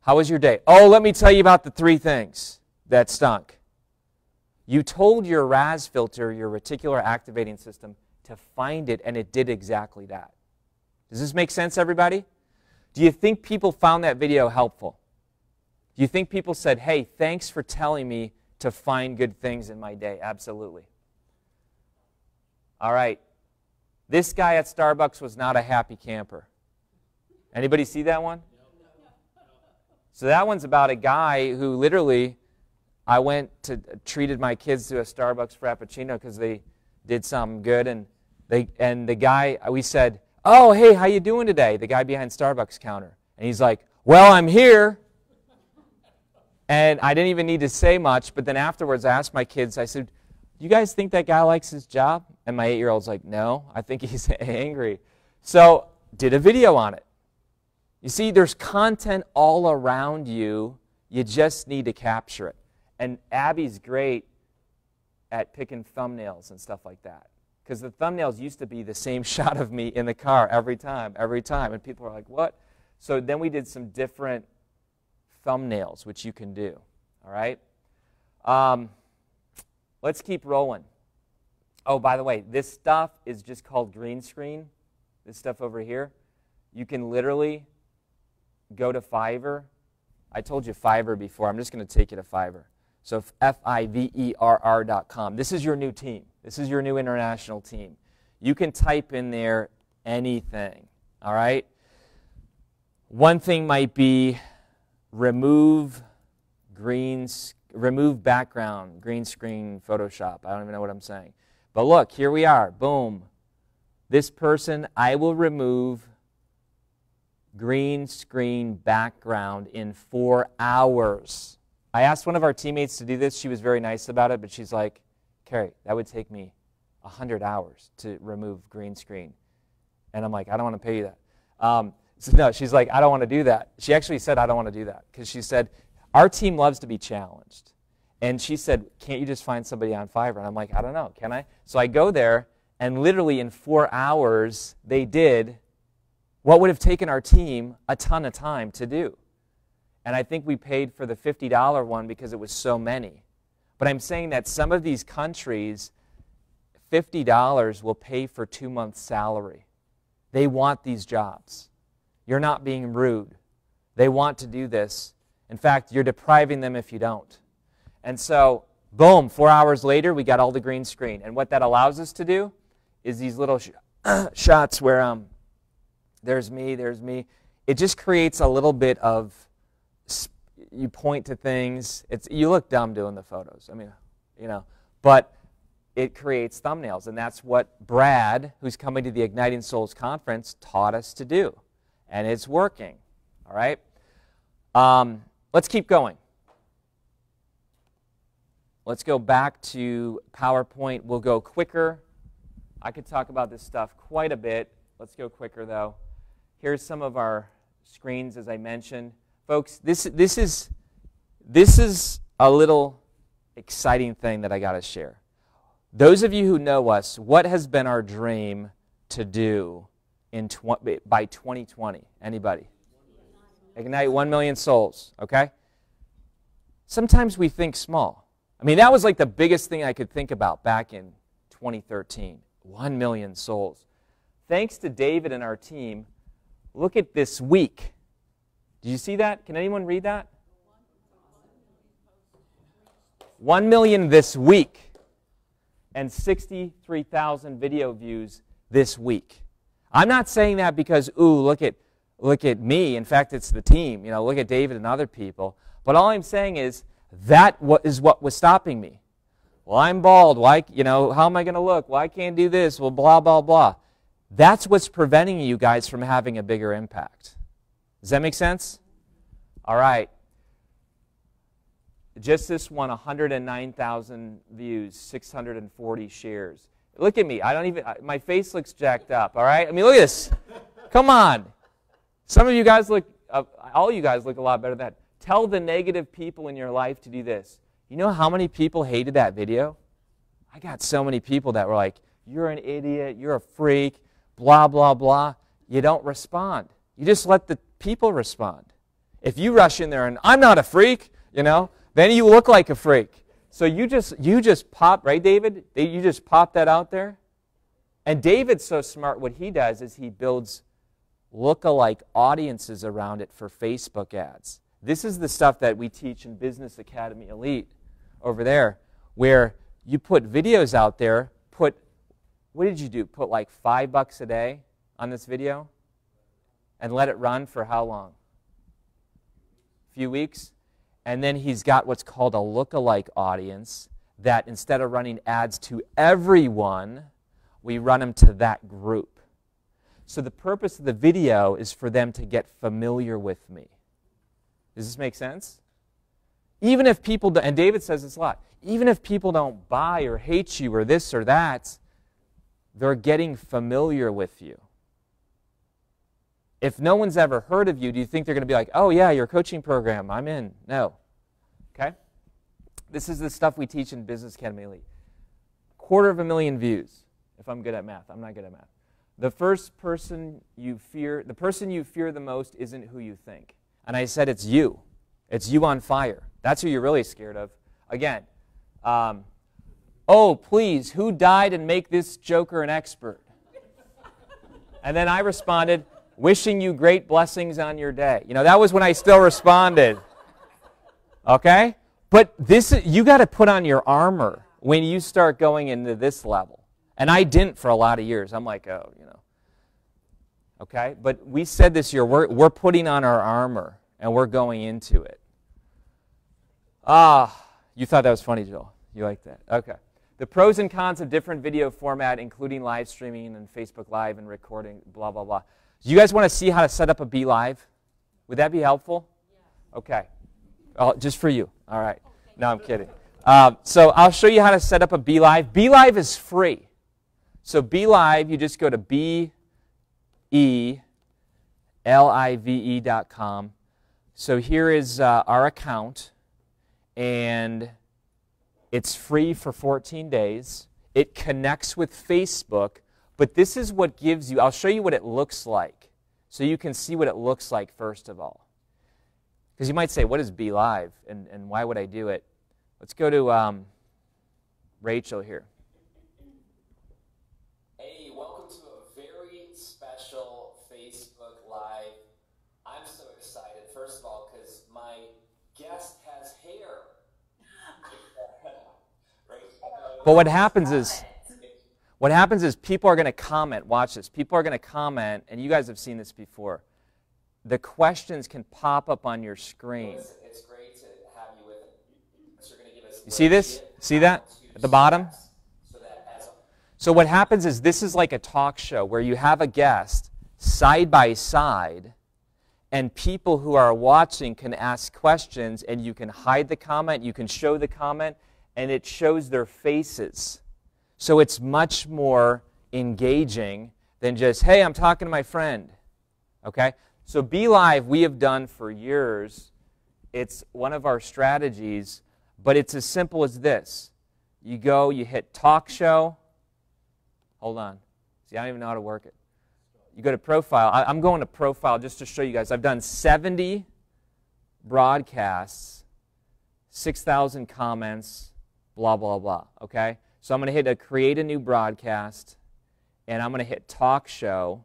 How was your day? Oh, let me tell you about the three things that stunk. You told your R A S filter, your reticular activating system, to find it, and it did exactly that. Does this make sense, everybody? Do you think people found that video helpful? Do you think people said, hey, thanks for telling me to find good things in my day? Absolutely. All right. This guy at Starbucks was not a happy camper. Anybody see that one? So that one's about a guy who literally, I went to, treated my kids to a Starbucks Frappuccino because they did something good. And, they, and the guy, we said, oh, hey, how you doing today? The guy behind Starbucks counter. And he's like, well, I'm here. And I didn't even need to say much. But then afterwards, I asked my kids, I said, you guys think that guy likes his job? And my eight-year-old's like, no, I think he's angry. So did a video on it. You see, there's content all around you. You just need to capture it. And Abby's great at picking thumbnails and stuff like that. Because the thumbnails used to be the same shot of me in the car every time, every time. And people are like, what? So then we did some different thumbnails, which you can do. All right? Um, let's keep rolling. Oh, by the way, this stuff is just called green screen. This stuff over here. You can literally go to Fiverr. I told you Fiverr before. I'm just going to take you to Fiverr. So F I V E R R dot com. This is your new team. This is your new international team. You can type in there anything, all right? One thing might be remove greens, remove background, green screen, Photoshop. I don't even know what I'm saying. But look, here we are, boom. This person, I will remove green screen background in four hours. I asked one of our teammates to do this. She was very nice about it, but she's like, Kary, that would take me one hundred hours to remove green screen. And I'm like, I don't want to pay you that. Um, so no, she's like, I don't want to do that. She actually said, I don't want to do that. Because she said, our team loves to be challenged. And she said, can't you just find somebody on Fiverr? And I'm like, I don't know, can I? So I go there, and literally in four hours, they did what would have taken our team a ton of time to do. And I think we paid for the fifty dollar one because it was so many. But I'm saying that some of these countries, fifty dollars will pay for two months' salary. They want these jobs. You're not being rude. They want to do this. In fact, you're depriving them if you don't. And so, boom, four hours later, we got all the green screen. And what that allows us to do is these little sh shots where um, there's me, there's me. It just creates a little bit of, sp you point to things. It's, you look dumb doing the photos. I mean, you know, but it creates thumbnails. And that's what Brad, who's coming to the Igniting Souls Conference, taught us to do. And it's working, all right? Um, let's keep going. Let's go back to PowerPoint. We'll go quicker. I could talk about this stuff quite a bit. Let's go quicker, though. Here's some of our screens, as I mentioned. Folks, this, this, is, this is a little exciting thing that I got to share. Those of you who know us, what has been our dream to do in by twenty twenty? Anybody? Ignite one million souls, okay? Sometimes we think small. I mean, that was like the biggest thing I could think about back in twenty thirteen, one million souls. Thanks to David and our team, look at this week. Do you see that? Can anyone read that? one million this week. And sixty-three thousand video views this week. I'm not saying that because, ooh, look at, look at me. In fact, it's the team. You know, look at David and other people. But all I'm saying is that is what was stopping me. Well, I'm bald. Why, you know, how am I going to look? Well, I can't do this. Well, blah, blah, blah. That's what's preventing you guys from having a bigger impact. Does that make sense? All right. Just this one, one hundred nine thousand views, six hundred forty shares. Look at me. I don't even, my face looks jacked up, all right? I mean, look at this. Come on. Some of you guys look, uh, all you guys look a lot better than that. Tell the negative people in your life to do this. You know how many people hated that video? I got so many people that were like, you're an idiot, you're a freak, blah, blah, blah. You don't respond. You just let the people respond. If you rush in there and, I'm not a freak, you know, then you look like a freak. So you just, you just pop, right, David? You just pop that out there. And David's so smart. What he does is he builds look-alike audiences around it for Facebook ads. This is the stuff that we teach in Business Academy Elite over there, where you put videos out there. Put, what did you do? Put like five bucks a day on this video and let it run for how long? A few weeks? And then he's got what's called a lookalike audience that instead of running ads to everyone, we run them to that group. So the purpose of the video is for them to get familiar with me. Does this make sense? Even if people, and David says this a lot, even if people don't buy or hate you or this or that, they're getting familiar with you. If no one's ever heard of you, do you think they're going to be like, oh, yeah, your coaching program, I'm in? No. Okay? This is the stuff we teach in Business Academy Elite. Quarter of a million views, if I'm good at math. I'm not good at math. The first person you fear, the person you fear the most isn't who you think. And I said it's you. It's you on fire. That's who you're really scared of. Again, um, oh, please, who died and make this joker an expert? And then I responded, wishing you great blessings on your day. You know, that was when I still responded. Okay? But this, you got to put on your armor when you start going into this level. And I didn't for a lot of years. I'm like, oh, you know. Okay? But we said this year, we're, we're putting on our armor, and we're going into it. Ah, you thought that was funny, Joel. You like that. Okay. The pros and cons of different video format, including live streaming and Facebook Live and recording, blah, blah, blah. Do you guys want to see how to set up a BeLive? Would that be helpful? Yeah. Okay. Oh, just for you. All right. No, I'm kidding. Um, so I'll show you how to set up a BeLive. BeLive is free. So BeLive, you just go to B E L I V E dot com. So here is uh, our account, and it's free for fourteen days. It connects with Facebook. But this is what gives you, I'll show you what it looks like so you can see what it looks like first of all. Because you might say, what is BeLive and, and why would I do it? Let's go to um, Rachel here. Hey, welcome to a very special Facebook Live. I'm so excited, first of all, because my guest has hair. But what happens is, what happens is people are going to comment. Watch this. People are going to comment, and you guys have seen this before. The questions can pop up on your screen. It's great to have you with us. You see this? See that at the bottom? So what happens is this is like a talk show where you have a guest side by side, and people who are watching can ask questions, and you can hide the comment, you can show the comment, and it shows their faces. So it's much more engaging than just, hey, I'm talking to my friend. Okay? So BeLive, we have done for years. It's one of our strategies, but it's as simple as this. You go, you hit talk show. Hold on. See, I don't even know how to work it. You go to profile. I, I'm going to profile just to show you guys. I've done seventy broadcasts, six thousand comments, blah, blah, blah. Okay? So I'm going to hit a create a new broadcast, and I'm going to hit talk show,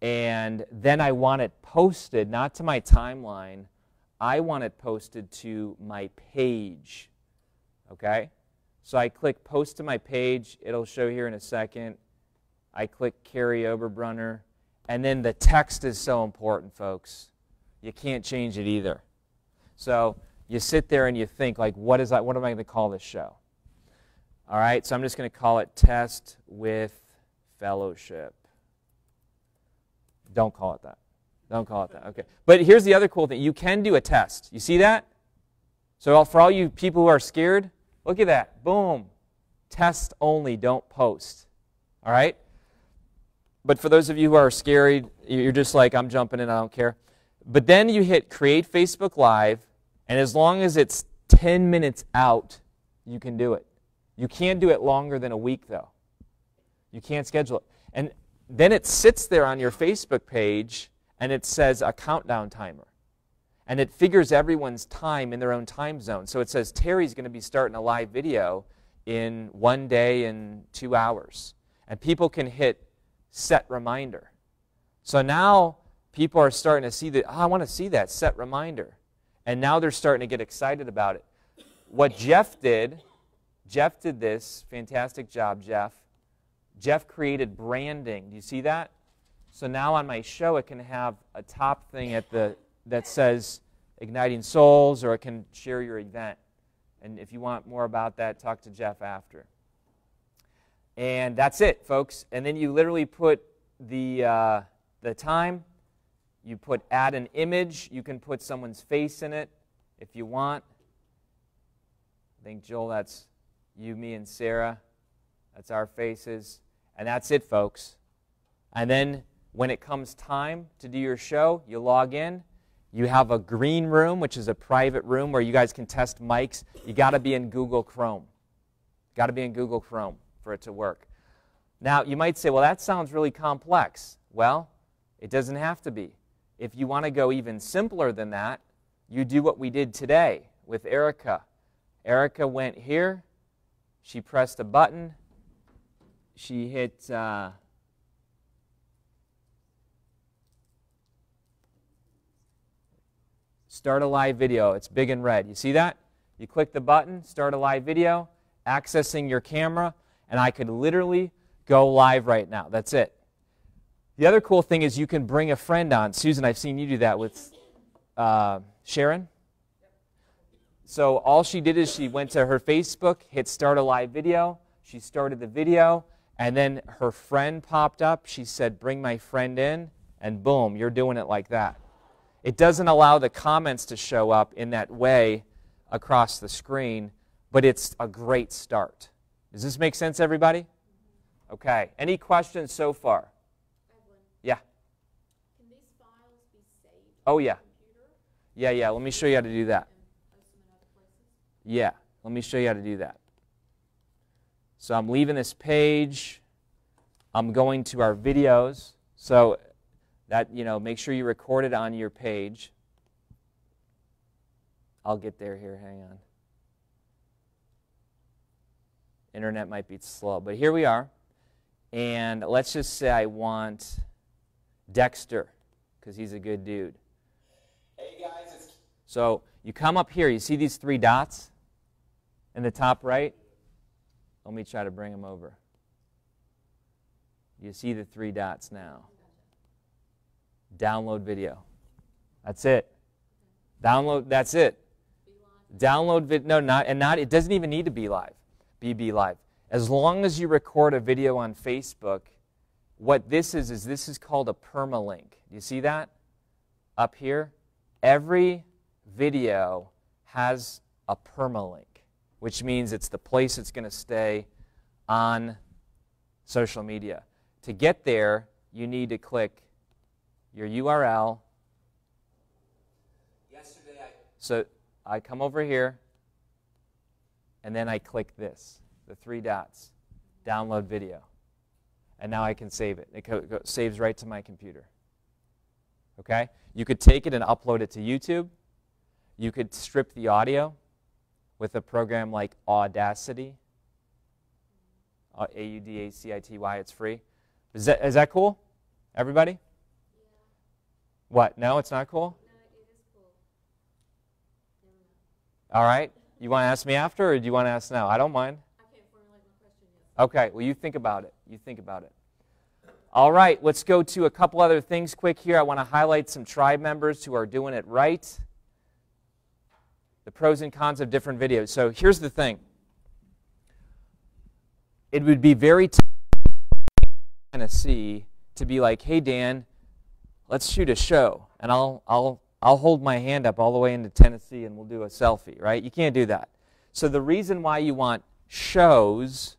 and then I want it posted, not to my timeline. I want it posted to my page. Okay? So I click post to my page. It'll show here in a second. I click Kary Oberbrunner, and then the text is so important, folks. You can't change it either. So you sit there and you think, like, what is that? What am I going to call this show? All right, so I'm just going to call it Test with Fellowship. Don't call it that. Don't call it that. Okay. But here's the other cool thing. You can do a test. You see that? So for all you people who are scared, look at that. Boom. Test only. Don't post. All right? But for those of you who are scared, you're just like, I'm jumping in, I don't care. But then you hit Create Facebook Live, and as long as it's ten minutes out, you can do it. You can't do it longer than a week, though. You can't schedule it. And then it sits there on your Facebook page, and it says a countdown timer. And it figures everyone's time in their own time zone. So it says, Terry's going to be starting a live video in one day and two hours. And people can hit set reminder. So now people are starting to see that, oh, I want to see that set reminder. And now they're starting to get excited about it. What Jeff did... Jeff did this. Fantastic job, Jeff. Jeff created branding. Do you see that? So now on my show, it can have a top thing at the that says Igniting Souls, or it can share your event. And if you want more about that, talk to Jeff after. And that's it, folks. And then you literally put the, uh, the time. You put add an image. You can put someone's face in it if you want. I think, Joel, that's... you, me, and Sarah. That's our faces. And that's it, folks. And then when it comes time to do your show, you log in. You have a green room, which is a private room where you guys can test mics. You got to be in Google Chrome. Got to be in Google Chrome for it to work. Now, you might say, well, that sounds really complex. Well, it doesn't have to be. If you want to go even simpler than that, you do what we did today with Erica. Erica went here. She pressed a button. She hit uh, start a live video. It's big and red. You see that? You click the button, start a live video, accessing your camera, and I could literally go live right now. That's it. The other cool thing is you can bring a friend on. Susan, I've seen you do that with uh, Sharon. So all she did is she went to her Facebook, hit start a live video, she started the video, and then her friend popped up. She said, bring my friend in, and boom, you're doing it like that. It doesn't allow the comments to show up in that way across the screen, but it's a great start. Does this make sense, everybody? Okay. Any questions so far? Yeah. Can these files be saved? Oh, yeah. Yeah, yeah. Let me show you how to do that. Yeah, let me show you how to do that. So I'm leaving this page. I'm going to our videos. So that, you know, make sure you record it on your page. I'll get there here. Hang on. Internet might be slow, but here we are. And let's just say I want Dexter, because he's a good dude. Hey, guys. It's so you come up here. You see these three dots in the top right? Let me try to bring them over. You see the three dots now. Download video. That's it. Download, that's it. Download video, no, not, and not, it doesn't even need to be live, be BeLive. As long as you record a video on Facebook, what this is, is this is called a permalink. You see that up here? Every video has a permalink, which means it's the place it's going to stay on social media. To get there, you need to click your U R L. Yesterday I... So I come over here, and then I click this, the three dots, download video. And now I can save it. It co- saves right to my computer. Okay? You could take it and upload it to YouTube. You could strip the audio with a program like Audacity. A U D A C I T Y, it's free. Is that, is that cool, everybody? Yeah. What, no, it's not cool? No, it is cool. Yeah. All right, you want to ask me after or do you want to ask now? I don't mind. I can't formulate my question yet. Okay, well you think about it, you think about it. All right, let's go to a couple other things quick here. I want to highlight some tribe members who are doing it right. The pros and cons of different videos. So here's the thing. It would be very tough to see to be like, hey Dan, let's shoot a show, and I'll I'll I'll hold my hand up all the way into Tennessee and we'll do a selfie, right? You can't do that. So the reason why you want shows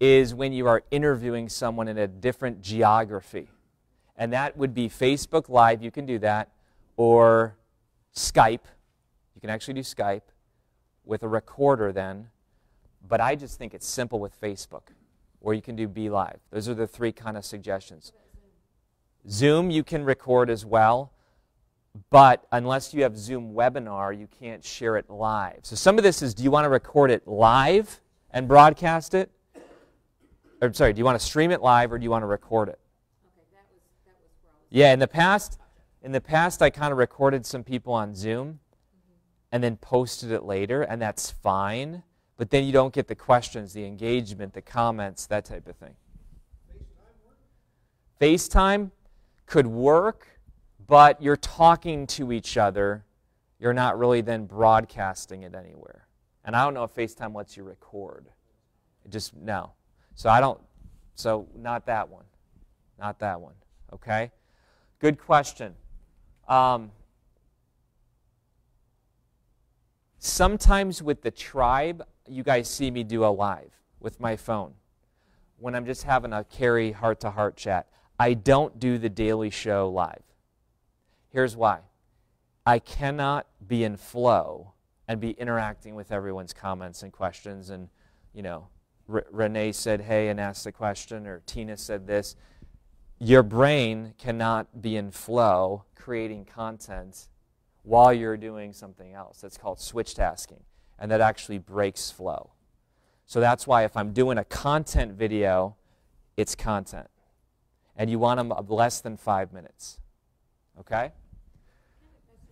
is when you are interviewing someone in a different geography. And that would be Facebook Live, you can do that, or Skype. You can actually do Skype with a recorder then, but I just think it's simple with Facebook, or you can do BeLive. Those are the three kind of suggestions. Zoom, you can record as well, but unless you have Zoom webinar, you can't share it live. So some of this is, do you want to record it live and broadcast it? Or, sorry, do you want to stream it live or do you want to record it? Okay, that was, that was wrong. Yeah, in the past, in the past I kind of recorded some people on Zoom and then posted it later, and that's fine, but then you don't get the questions, the engagement, the comments, that type of thing. FaceTime could work, but you're talking to each other. You're not really then broadcasting it anywhere. And I don't know if FaceTime lets you record. It just, no. So I don't, so not that one. Not that one, okay? Good question. Um, Sometimes with the tribe, you guys see me do a live with my phone when I'm just having a Kary heart-to-heart chat. I don't do the Daily Show live. Here's why. I cannot be in flow and be interacting with everyone's comments and questions. And, you know, R- Renee said, hey, and asked the question, or Tina said this. Your brain cannot be in flow creating content while you're doing something else. That's called switch tasking, and that actually breaks flow. So that's why if I'm doing a content video, it's content. And you want them of less than five minutes, okay?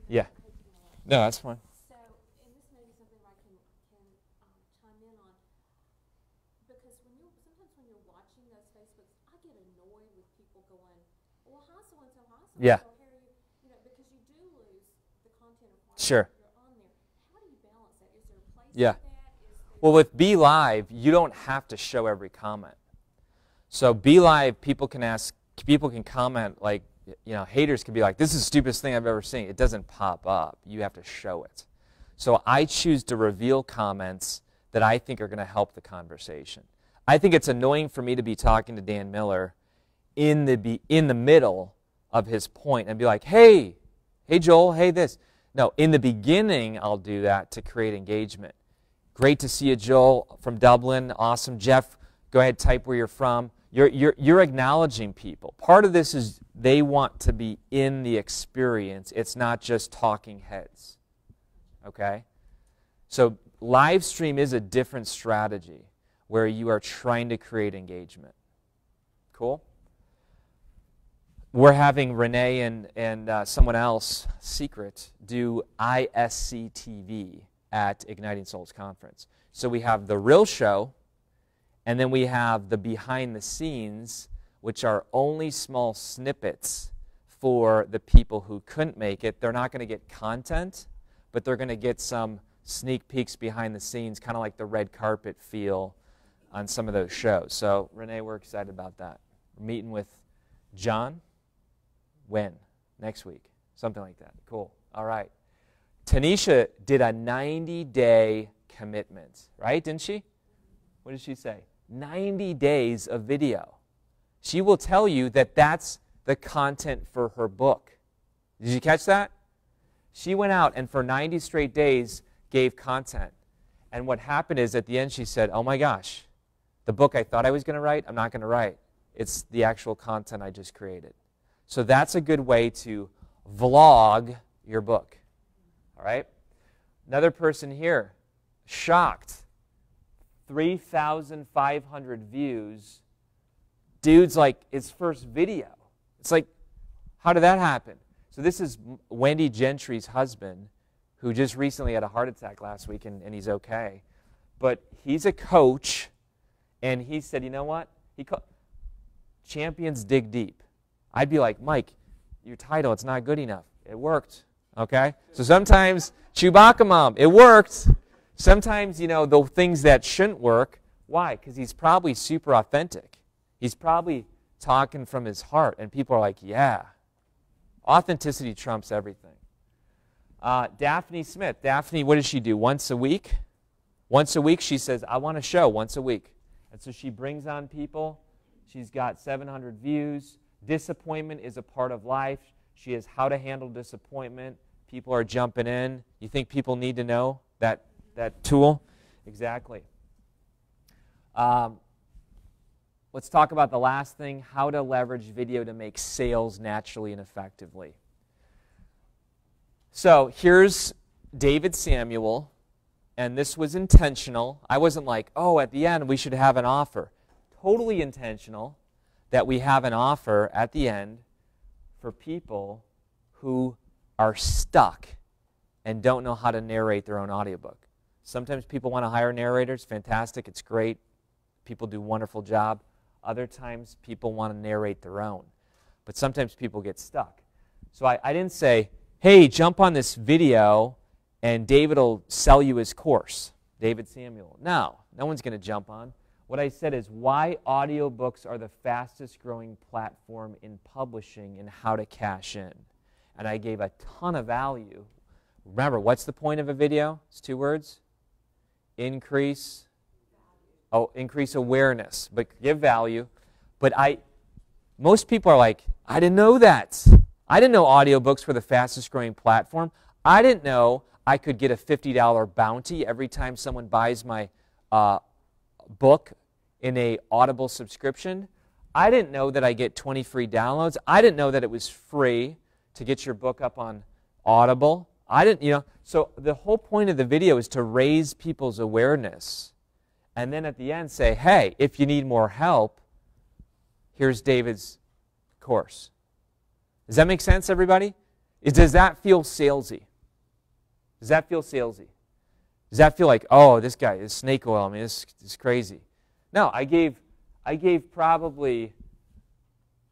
Yeah. No, that's fine. So, and this may be something I can, can um, chime in on, because when you're, sometimes when you're watching those Facebooks, I get annoyed with people going, well, hi so-and-so, hi so-and-so. Yeah. Sure. Yeah. Well, with BeLive, you don't have to show every comment. So BeLive, people can ask, people can comment like, you know, haters can be like, this is the stupidest thing I've ever seen. It doesn't pop up. You have to show it. So I choose to reveal comments that I think are going to help the conversation. I think it's annoying for me to be talking to Dan Miller in the, in the middle of his point and be like, hey, hey, Joel, hey, this. No, in the beginning, I'll do that to create engagement. Great to see you, Joel, from Dublin. Awesome. Jeff, go ahead, type where you're from. You're, you're, you're acknowledging people. Part of this is they want to be in the experience. It's not just talking heads, okay? So live stream is a different strategy where you are trying to create engagement. Cool? We're having Renee and, and uh, someone else, Secret, do I S C T V at Igniting Souls Conference. So we have the real show, And then we have the behind the scenes, which are only small snippets for the people who couldn't make it. They're not going to get content, but they're going to get some sneak peeks behind the scenes, kind of like the red carpet feel on some of those shows. So, Renee, we're excited about that. We're meeting with John. When? Next week. Something like that. Cool. All right. Tanisha did a ninety day commitment, right? Didn't she? What did she say? ninety days of video. She will tell you that that's the content for her book. Did you catch that? She went out and for ninety straight days gave content. And what happened is at the end she said, oh my gosh, the book I thought I was going to write, I'm not going to write. It's the actual content I just created. So that's a good way to vlog your book. All right? Another person here, shocked, three thousand five hundred views. Dude's like, his first video. It's like, how did that happen? So this is Wendy Gentry's husband, who just recently had a heart attack last week, and, and he's okay. But he's a coach, and he said, you know what? He called Champions Dig Deep. I'd be like, Mike, your title, it's not good enough. It worked, okay? So sometimes, Chewbacca Mom, it worked. Sometimes, you know, the things that shouldn't work, why? Because he's probably super authentic. He's probably talking from his heart, and people are like, yeah. Authenticity trumps everything. Uh, Daphne Smith. Daphne, what does she do? Once a week? Once a week, she says, I want a show once a week. And so she brings on people. She's got seven hundred views. Disappointment is a part of life. She has how to handle disappointment. People are jumping in. You think people need to know that, that tool? Exactly. Um, let's talk about the last thing, how to leverage video to make sales naturally and effectively. So here's David Samuel, and this was intentional. I wasn't like, oh, at the end we should have an offer. Totally intentional that we have an offer at the end for people who are stuck and don't know how to narrate their own audiobook. Sometimes people want to hire narrators. Fantastic. It's great. People do a wonderful job. Other times people want to narrate their own. But sometimes people get stuck. So I, I didn't say, hey, jump on this video and David will sell you his course. David Samuel. No, no one's going to jump on. What I said is why audiobooks are the fastest growing platform in publishing and how to cash in. And I gave a ton of value. Remember, what's the point of a video? It's two words. Increase, oh, increase awareness, but give value. But I, most people are like, I didn't know that. I didn't know audiobooks were the fastest growing platform. I didn't know I could get a fifty dollar bounty every time someone buys my uh, book in a Audible subscription. I didn't know that I get twenty free downloads. I didn't know that it was free to get your book up on Audible. I didn't, you know, so the whole point of the video is to raise people's awareness and then at the end say, hey, if you need more help, here's David's course. Does that make sense, everybody? Does that feel salesy? Does that feel salesy? Does that feel like, oh, this guy is snake oil? I mean, this is crazy. No, I gave, I gave probably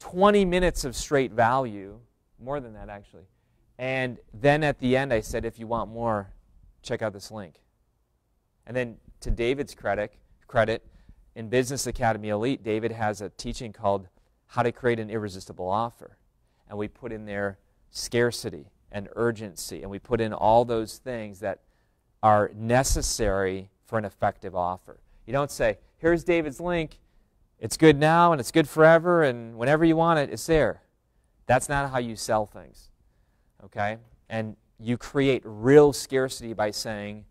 twenty minutes of straight value, more than that actually. And then at the end, I said, if you want more, check out this link. And then to David's credit, credit, in Business Academy Elite, David has a teaching called How to Create an Irresistible Offer. And we put in there scarcity and urgency. And we put in all those things that are necessary for an effective offer. You don't say, here's David's link. It's good now and it's good forever. And whenever you want it, it's there. That's not how you sell things. Okay? And you create real scarcity by saying,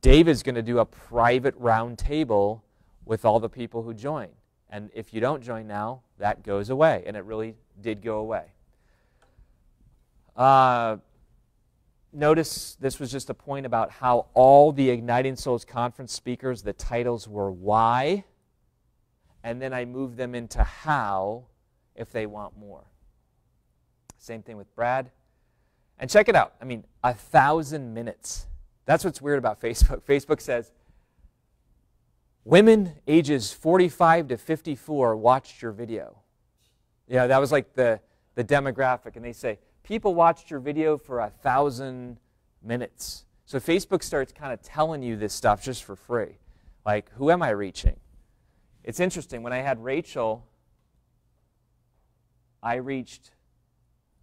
David's going to do a private round table with all the people who join. And if you don't join now, that goes away. And it really did go away. Uh, notice this was just a point about how all the Igniting Souls Conference speakers, the titles were why, and then I moved them into how if they want more. Same thing with Brad. And check it out. I mean, a thousand minutes. That's what's weird about Facebook. Facebook says, women ages forty-five to fifty-four watched your video. Yeah, that was like the, the demographic. And they say, people watched your video for a thousand minutes. So Facebook starts kind of telling you this stuff just for free. Like, who am I reaching? It's interesting. When I had Rachel, I reached,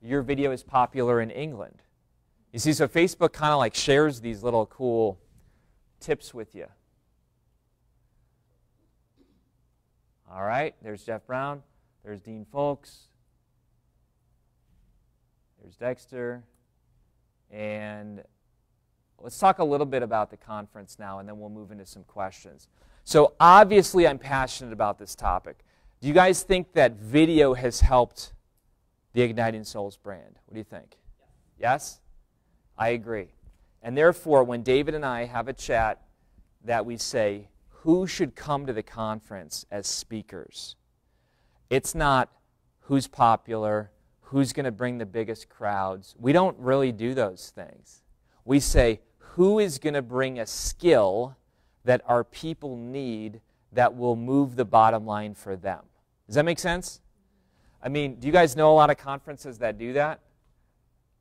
your video is popular in England. You see, so Facebook kind of like shares these little cool tips with you. All right, there's Jeff Brown. There's Dean Folks. There's Dexter. And let's talk a little bit about the conference now, and then we'll move into some questions. So obviously, I'm passionate about this topic. Do you guys think that video has helped the Igniting Souls brand? What do you think? Yeah. Yes? I agree. And therefore, when David and I have a chat that we say, who should come to the conference as speakers? It's not who's popular, who's going to bring the biggest crowds. We don't really do those things. We say, who is going to bring a skill that our people need that will move the bottom line for them? Does that make sense? I mean, do you guys know a lot of conferences that do that?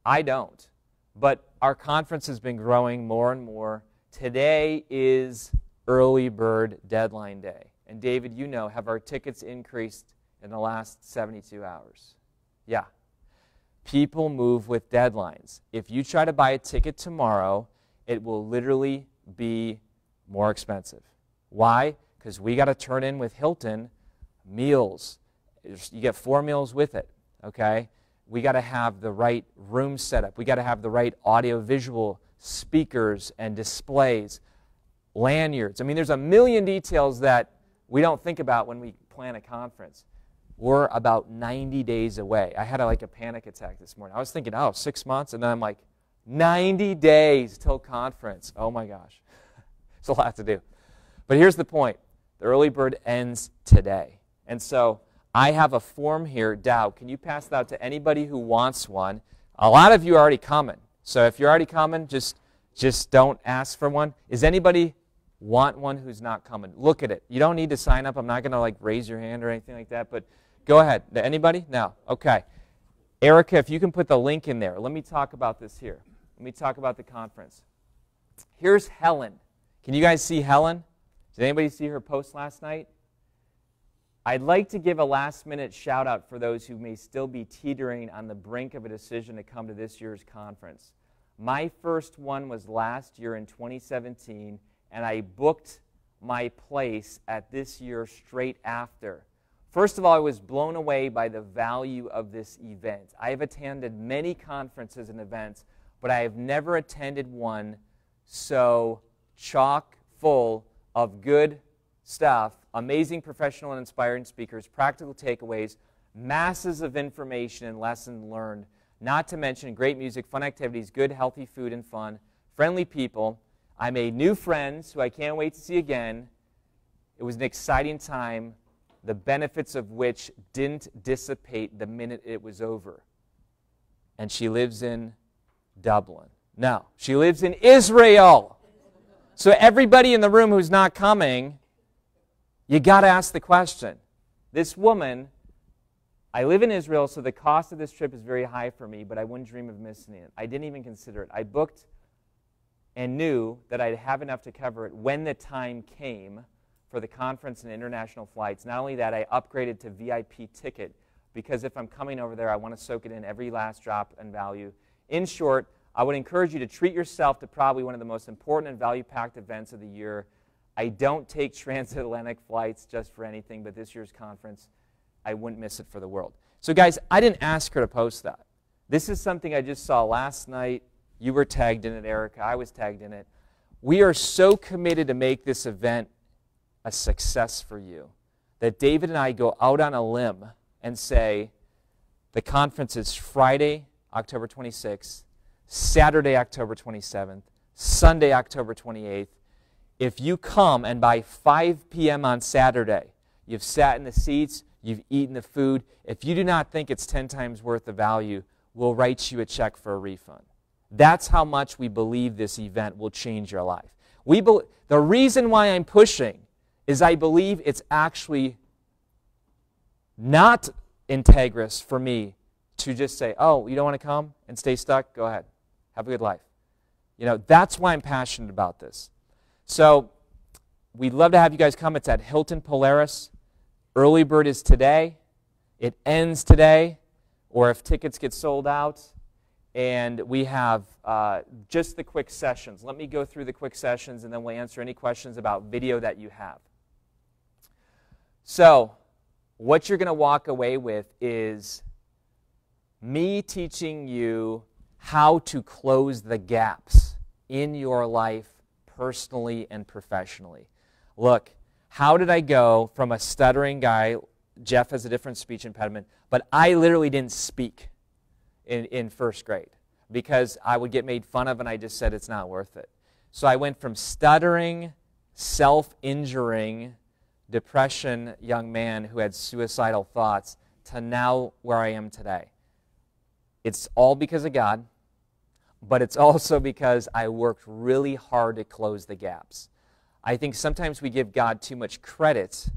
I don't. But our conference has been growing more and more. Today is early bird deadline day. And David, you know, have our tickets increased in the last seventy-two hours? Yeah. People move with deadlines. If you try to buy a ticket tomorrow, it will literally be more expensive. Why? Because we got to turn in with Hilton meals. You get four meals with it, okay? We got to have the right room set up. We got to have the right audio-visual speakers and displays, lanyards. I mean, there's a million details that we don't think about when we plan a conference. We're about ninety days away. I had a, like a panic attack this morning. I was thinking, oh, six months, and then I'm like, ninety days till conference. Oh my gosh. It's a lot to do. But here's the point. The early bird ends today. And so I have a form here. Dow, can you pass that out to anybody who wants one? A lot of you are already coming. So if you're already coming, just, just don't ask for one. Is anybody want one who's not coming? Look at it. You don't need to sign up. I'm not going to like raise your hand or anything like that. But go ahead. Anybody? No. Okay. Erica, if you can put the link in there. Let me talk about this here. Let me talk about the conference. Here's Helen. Can you guys see Helen? Did anybody see her post last night? I'd like to give a last-minute shout-out for those who may still be teetering on the brink of a decision to come to this year's conference. My first one was last year in twenty seventeen, and I booked my place at this year straight after. First of all, I was blown away by the value of this event. I have attended many conferences and events, but I have never attended one so chock full of good stuff, amazing professional and inspiring speakers, practical takeaways, masses of information and lessons learned, not to mention great music, fun activities, good healthy food and fun, friendly people. I made new friends who I can't wait to see again. It was an exciting time, the benefits of which didn't dissipate the minute it was over. And she lives in Dublin. No, she lives in Israel. So everybody in the room who's not coming, you got to ask the question. This woman, I live in Israel, so the cost of this trip is very high for me, but I wouldn't dream of missing it. I didn't even consider it. I booked and knew that I'd have enough to cover it when the time came for the conference and international flights. Not only that, I upgraded to V I P ticket because if I'm coming over there, I want to soak it in every last drop and value. In short, I would encourage you to treat yourself to probably one of the most important and value-packed events of the year. I don't take transatlantic flights just for anything, but this year's conference, I wouldn't miss it for the world. So guys, I didn't ask her to post that. This is something I just saw last night. You were tagged in it, Erica. I was tagged in it. We are so committed to make this event a success for you that David and I go out on a limb and say the conference is Friday, October twenty-sixth, Saturday, October twenty-seventh, Sunday, October twenty-eighth. If you come and by five p m on Saturday, you've sat in the seats, you've eaten the food, if you do not think it's ten times worth the value, we'll write you a check for a refund. That's how much we believe this event will change your life. We be- the reason why I'm pushing is I believe it's actually not integrous for me to just say, oh, you don't want to come and stay stuck? Go ahead. Have a good life. You know, that's why I'm passionate about this. So we'd love to have you guys come. It's at Hilton Polaris. Early bird is today. It ends today, or if tickets get sold out. And we have uh, just the quick sessions. Let me go through the quick sessions, and then we'll answer any questions about video that you have. So what you're going to walk away with is me teaching you how to close the gaps in your life personally and professionally. Look, how did I go from a stuttering guy? Jeff has a different speech impediment, but I literally didn't speak in, in first grade because I would get made fun of and I just said it's not worth it. So I went from stuttering, self-injuring, depression young man who had suicidal thoughts to now where I am today. It's all because of God, but it's also because I worked really hard to close the gaps. I think sometimes we give God too much credit,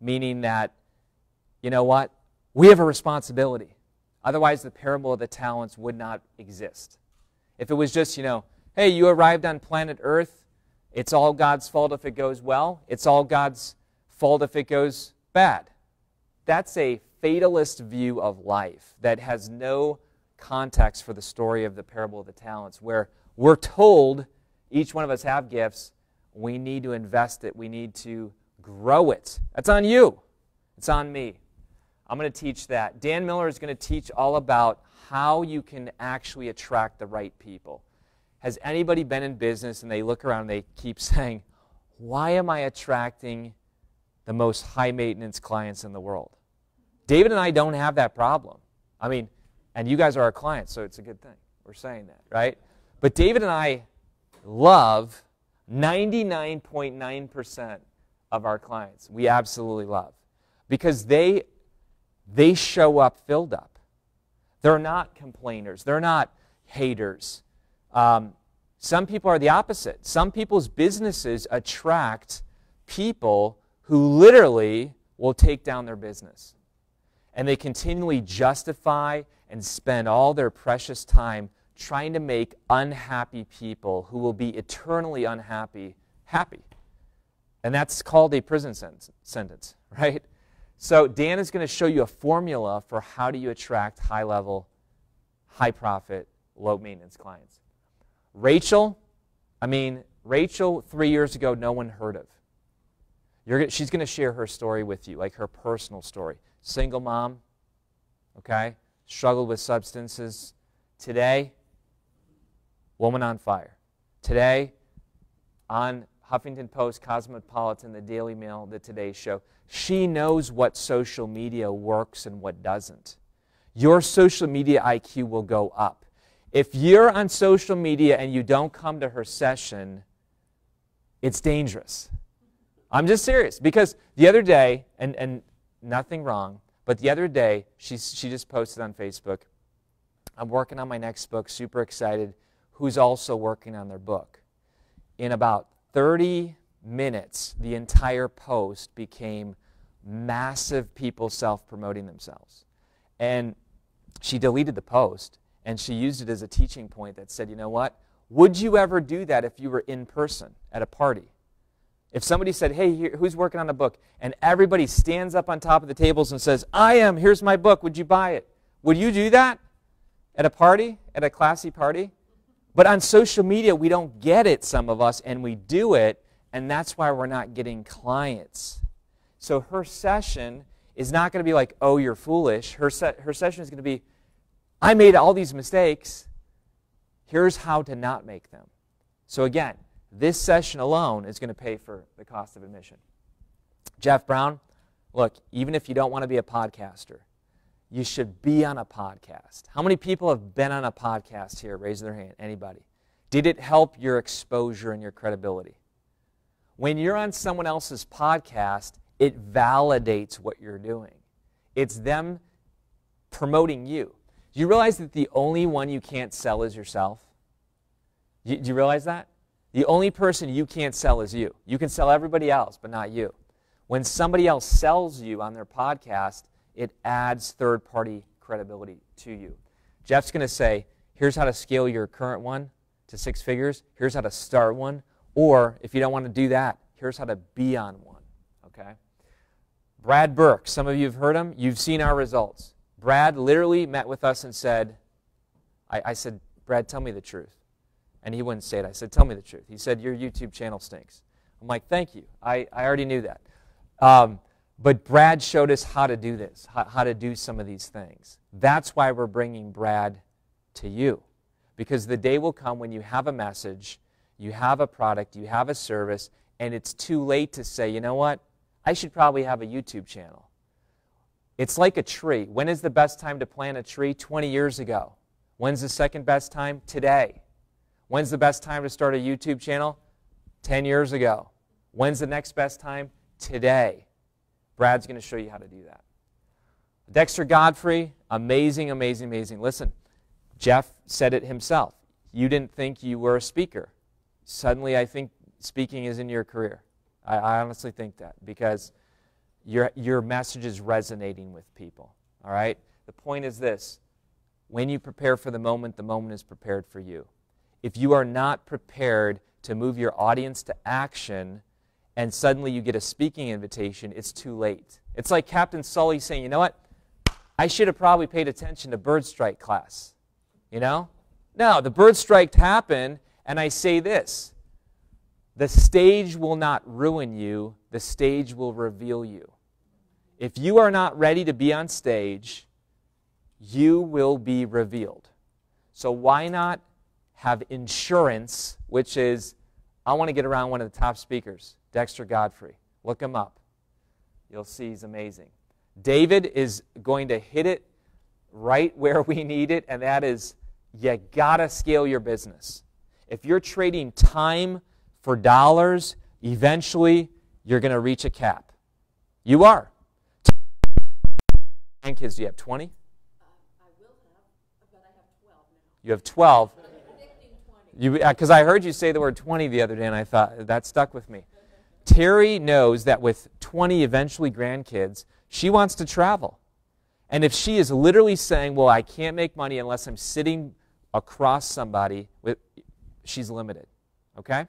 meaning that, you know what? We have a responsibility. Otherwise, the parable of the talents would not exist. If it was just, you know, hey, you arrived on planet Earth. It's all God's fault if it goes well. It's all God's fault if it goes bad. That's a fatalist view of life that has no context for the story of the parable of the talents, where we're told each one of us have gifts. We need to invest it. We need to grow it. That's on you. It's on me. I'm going to teach that. Dan Miller is going to teach all about how you can actually attract the right people. Has anybody been in business and they look around and they keep saying, why am I attracting the most high-maintenance clients in the world? David and I don't have that problem. I mean, and you guys are our clients, so it's a good thing. We're saying that, right? But David and I love ninety-nine point nine percent of our clients. We absolutely love. Because they, they show up filled up. They're not complainers. They're not haters. Um, some people are the opposite. Some people's businesses attract people who literally will take down their business. And they continually justify and spend all their precious time trying to make unhappy people who will be eternally unhappy, happy. And that's called a prison sentence, right? So Dan is going to show you a formula for how do you attract high-level, high-profit, low-maintenance clients. Rachel, I mean, Rachel three years ago no one heard of. You're, she's going to share her story with you, like her personal story. Single mom, okay, struggled with substances. Today, woman on fire. Today, on Huffington Post, Cosmopolitan, The Daily Mail, The Today Show. She knows what social media works and what doesn't. Your social media I Q will go up. If you're on social media and you don't come to her session, it's dangerous. I'm just serious. Because the other day, and, and nothing wrong, but the other day, she, she just posted on Facebook, I'm working on my next book, super excited, who's also working on their book. In about thirty minutes, the entire post became massive people self-promoting themselves. And she deleted the post, and she used it as a teaching point that said, you know what? Would you ever do that if you were in person at a party? If somebody said, hey, who's working on a book? And everybody stands up on top of the tables and says, I am, here's my book, would you buy it? Would you do that at a party, at a classy party? But on social media, we don't get it, some of us, and we do it, and that's why we're not getting clients. So her session is not going to be like, oh, you're foolish. Her, se her session is going to be, I made all these mistakes. Here's how to not make them. So again, this session alone is going to pay for the cost of admission. Jeff Brown, look, even if you don't want to be a podcaster, you should be on a podcast. How many people have been on a podcast here? Raise their hand. Anybody? Did it help your exposure and your credibility? When you're on someone else's podcast, it validates what you're doing. It's them promoting you. Do you realize that the only one you can't sell is yourself? Do you realize that? The only person you can't sell is you. You can sell everybody else, but not you. When somebody else sells you on their podcast, it adds third-party credibility to you. Jeff's going to say, here's how to scale your current one to six figures. Here's how to start one. Or if you don't want to do that, here's how to be on one. Okay? Brad Burke, some of you have heard him. You've seen our results. Brad literally met with us and said, I, I said, Brad, tell me the truth. And he wouldn't say it. I said, tell me the truth. He said, your YouTube channel stinks. I'm like, thank you. I, I already knew that. Um, but Brad showed us how to do this, how, how to do some of these things. That's why we're bringing Brad to you. Because the day will come when you have a message, you have a product, you have a service, and it's too late to say, you know what? I should probably have a YouTube channel. It's like a tree. When is the best time to plant a tree? twenty years ago. When's the second best time? Today. When's the best time to start a YouTube channel? ten years ago. When's the next best time? Today. Brad's going to show you how to do that. Dexter Godfrey, amazing, amazing, amazing. Listen, Jeff said it himself. You didn't think you were a speaker. Suddenly, I think speaking is in your career. I, I honestly think that because your, your message is resonating with people. All right? The point is this. When you prepare for the moment, the moment is prepared for you. If you are not prepared to move your audience to action, and suddenly you get a speaking invitation, it's too late. It's like Captain Sully saying, you know what? I should have probably paid attention to bird strike class. You know? No, the bird strike happened, and I say this. The stage will not ruin you. The stage will reveal you. If you are not ready to be on stage, you will be revealed. So why not have insurance, which is, I want to get around one of the top speakers. Dexter Godfrey. Look him up. You'll see he's amazing. David is going to hit it right where we need it, and that is you gotta scale your business. If you're trading time for dollars, eventually you're going to reach a cap. You are. How many kids do you have? twenty? Uh, I will have, but I have twelve now. You have twelve? Because uh, I heard you say the word twenty the other day, and I thought, that stuck with me. Terry knows that with twenty eventually grandkids, she wants to travel. And if she is literally saying, well, I can't make money unless I'm sitting across somebody, with, she's limited. Okay?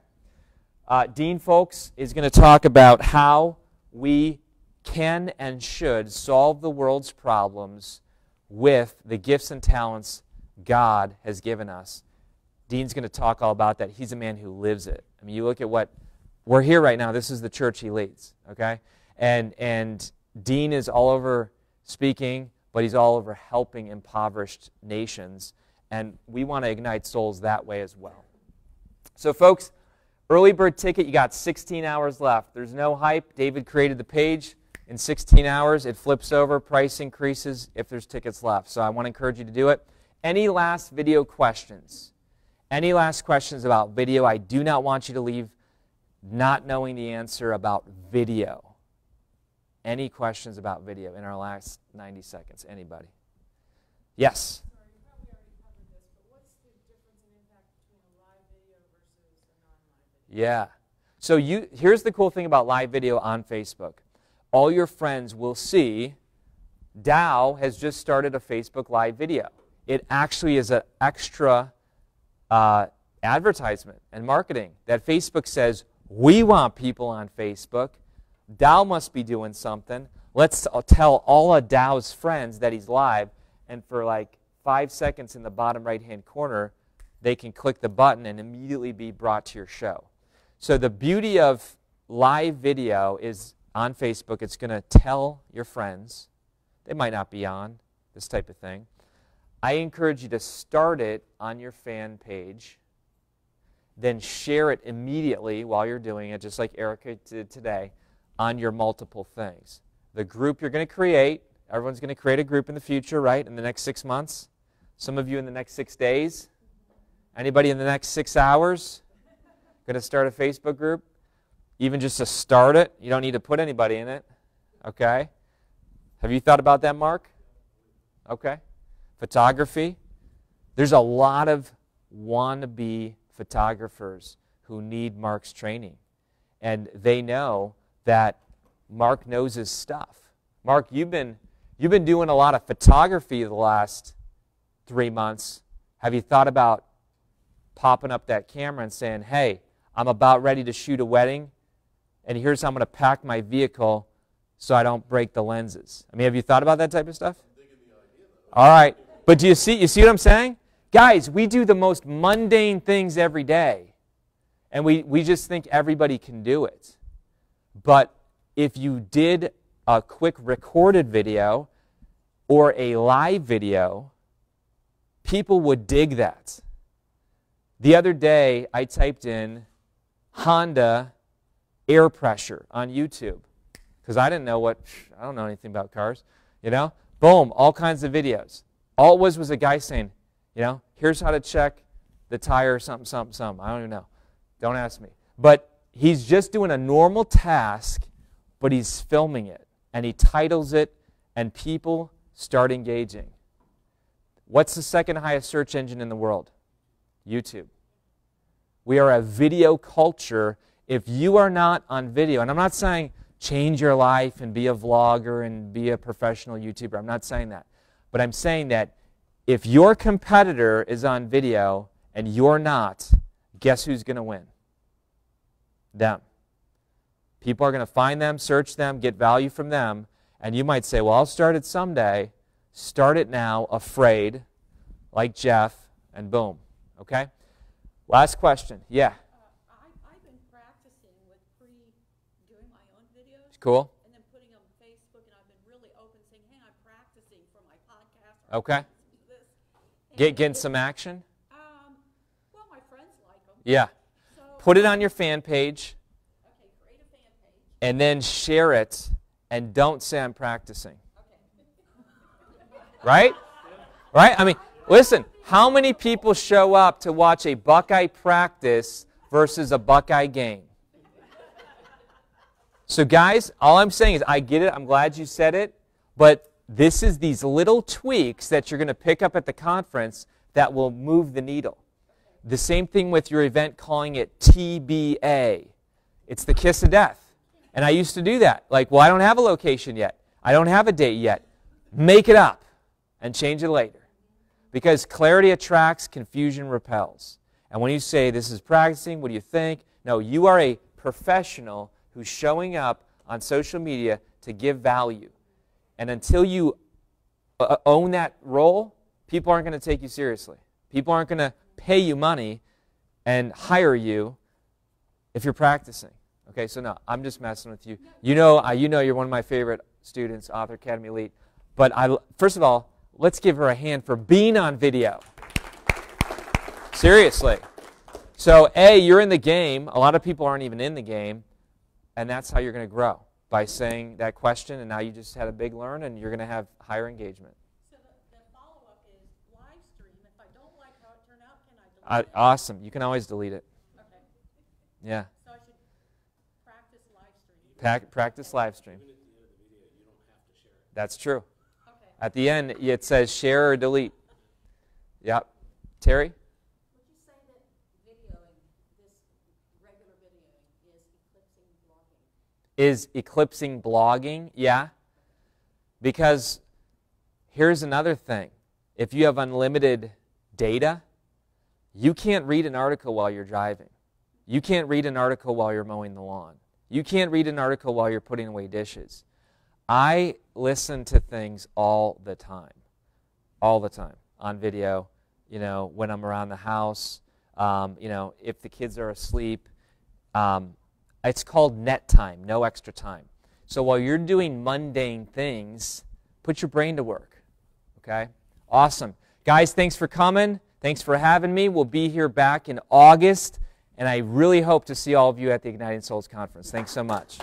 Uh, Dean Folks is going to talk about how we can and should solve the world's problems with the gifts and talents God has given us. Dean's going to talk all about that. He's a man who lives it. I mean, you look at what we're here right now. This is the church he leads, okay? And, and Dean is all over speaking, but he's all over helping impoverished nations. And we want to ignite souls that way as well. So, folks, early bird ticket, you got sixteen hours left. There's no hype. David created the page. In sixteen hours, it flips over. Price increases if there's tickets left. So I want to encourage you to do it. Any last video questions? Any last questions about video? I do not want you to leave not knowing the answer about video. Any questions about video in our last ninety seconds? Anybody? Yes? Sorry, you probably already covered this, but what's the difference in impact between a live video versus a non-live video? Yeah. So you, here's the cool thing about live video on Facebook. All your friends will see Dow has just started a Facebook Live video. It actually is an extra Uh, advertisement and marketing that Facebook says, we want people on Facebook. Dow must be doing something. Let's tell all of Dow's friends that he's live. And for like five seconds in the bottom right-hand corner, they can click the button and immediately be brought to your show. So the beauty of live video is on Facebook, it's going to tell your friends. They might not be on, this type of thing. I encourage you to start it on your fan page, then share it immediately while you're doing it, just like Erica did today, on your multiple things. The group you're going to create, everyone's going to create a group in the future, right, in the next six months. Some of you in the next six days. Anybody in the next six hours going to start a Facebook group? Even just to start it, you don't need to put anybody in it, okay? Have you thought about that, Mark? Okay. Photography. There's a lot of wannabe photographers who need Mark's training. And they know that Mark knows his stuff. Mark, you've been, you've been doing a lot of photography the last three months. Have you thought about popping up that camera and saying, hey, I'm about ready to shoot a wedding, and here's how I'm going to pack my vehicle so I don't break the lenses? I mean, have you thought about that type of stuff? I'm digging the idea, though. All right. But do you see, you see what I'm saying? Guys, we do the most mundane things every day, and we, we just think everybody can do it. But if you did a quick recorded video or a live video, people would dig that. The other day, I typed in Honda air pressure on YouTube because I didn't know what, I don't know anything about cars, you know? Boom, all kinds of videos. All it was was a guy saying, you know, here's how to check the tire, something, something, something. I don't even know. Don't ask me. But he's just doing a normal task, but he's filming it. And he titles it, and people start engaging. What's the second highest search engine in the world? YouTube. We are a video culture. If you are not on video, and I'm not saying change your life and be a vlogger and be a professional YouTuber. I'm not saying that. But I'm saying that if your competitor is on video and you're not, guess who's going to win? Them. People are going to find them, search them, get value from them. And you might say, well, I'll start it someday. Start it now, afraid, like Jeff, and boom. Okay? Last question. Yeah? Uh, I, I've been practicing with pre doing my own videos. Cool. And then putting them on Facebook, and I've been really open saying, hey, I'm practicing for my podcast. Okay. Get, getting some action? Um, well, my friends like them. Yeah. So put it on your fan page. Okay, create a fan page. And then share it, and don't say I'm practicing. Okay. Right? Right? I mean, listen, how many people show up to watch a Buckeye practice versus a Buckeye game? So guys, all I'm saying is I get it. I'm glad you said it. But this is these little tweaks that you're going to pick up at the conference that will move the needle. The same thing with your event, calling it T B A. It's the kiss of death. And I used to do that. Like, well, I don't have a location yet. I don't have a date yet. Make it up and change it later. Because clarity attracts, confusion repels. And when you say, this is practicing, what do you think? No, you are a professional who's showing up on social media to give value. And until you own that role, people aren't going to take you seriously. People aren't going to pay you money and hire you if you're practicing. Okay, so no, I'm just messing with you. You know, uh, you know you're one of my favorite students, Author Academy Elite. But I, first of all, let's give her a hand for being on video. Seriously. So, A, you're in the game. A lot of people aren't even in the game. And that's how you're going to grow, by saying that question. And now you just had a big learn, and you're going to have higher engagement. So the, the follow-up is live stream. If I don't like how it turned out, can I delete I, it? Awesome. You can always delete it. Okay. Yeah. So I should practice live stream. Pac practice live stream. Even at the end of the video, you don't have to share it. That's true. At the end, it says share or delete. Yep. Terry? Would you say that videoing, this regular videoing, is eclipsing blogging? Is eclipsing blogging? Yeah. Because here's another thing. If you have unlimited data, you can't read an article while you're driving. You can't read an article while you're mowing the lawn. You can't read an article while you're putting away dishes. I listen to things all the time, all the time on video, you know, when I'm around the house, um, you know, if the kids are asleep. Um, it's called net time, no extra time. So while you're doing mundane things, put your brain to work, okay? Awesome. Guys, thanks for coming. Thanks for having me. We'll be here back in August, and I really hope to see all of you at the Igniting Souls Conference. Thanks so much.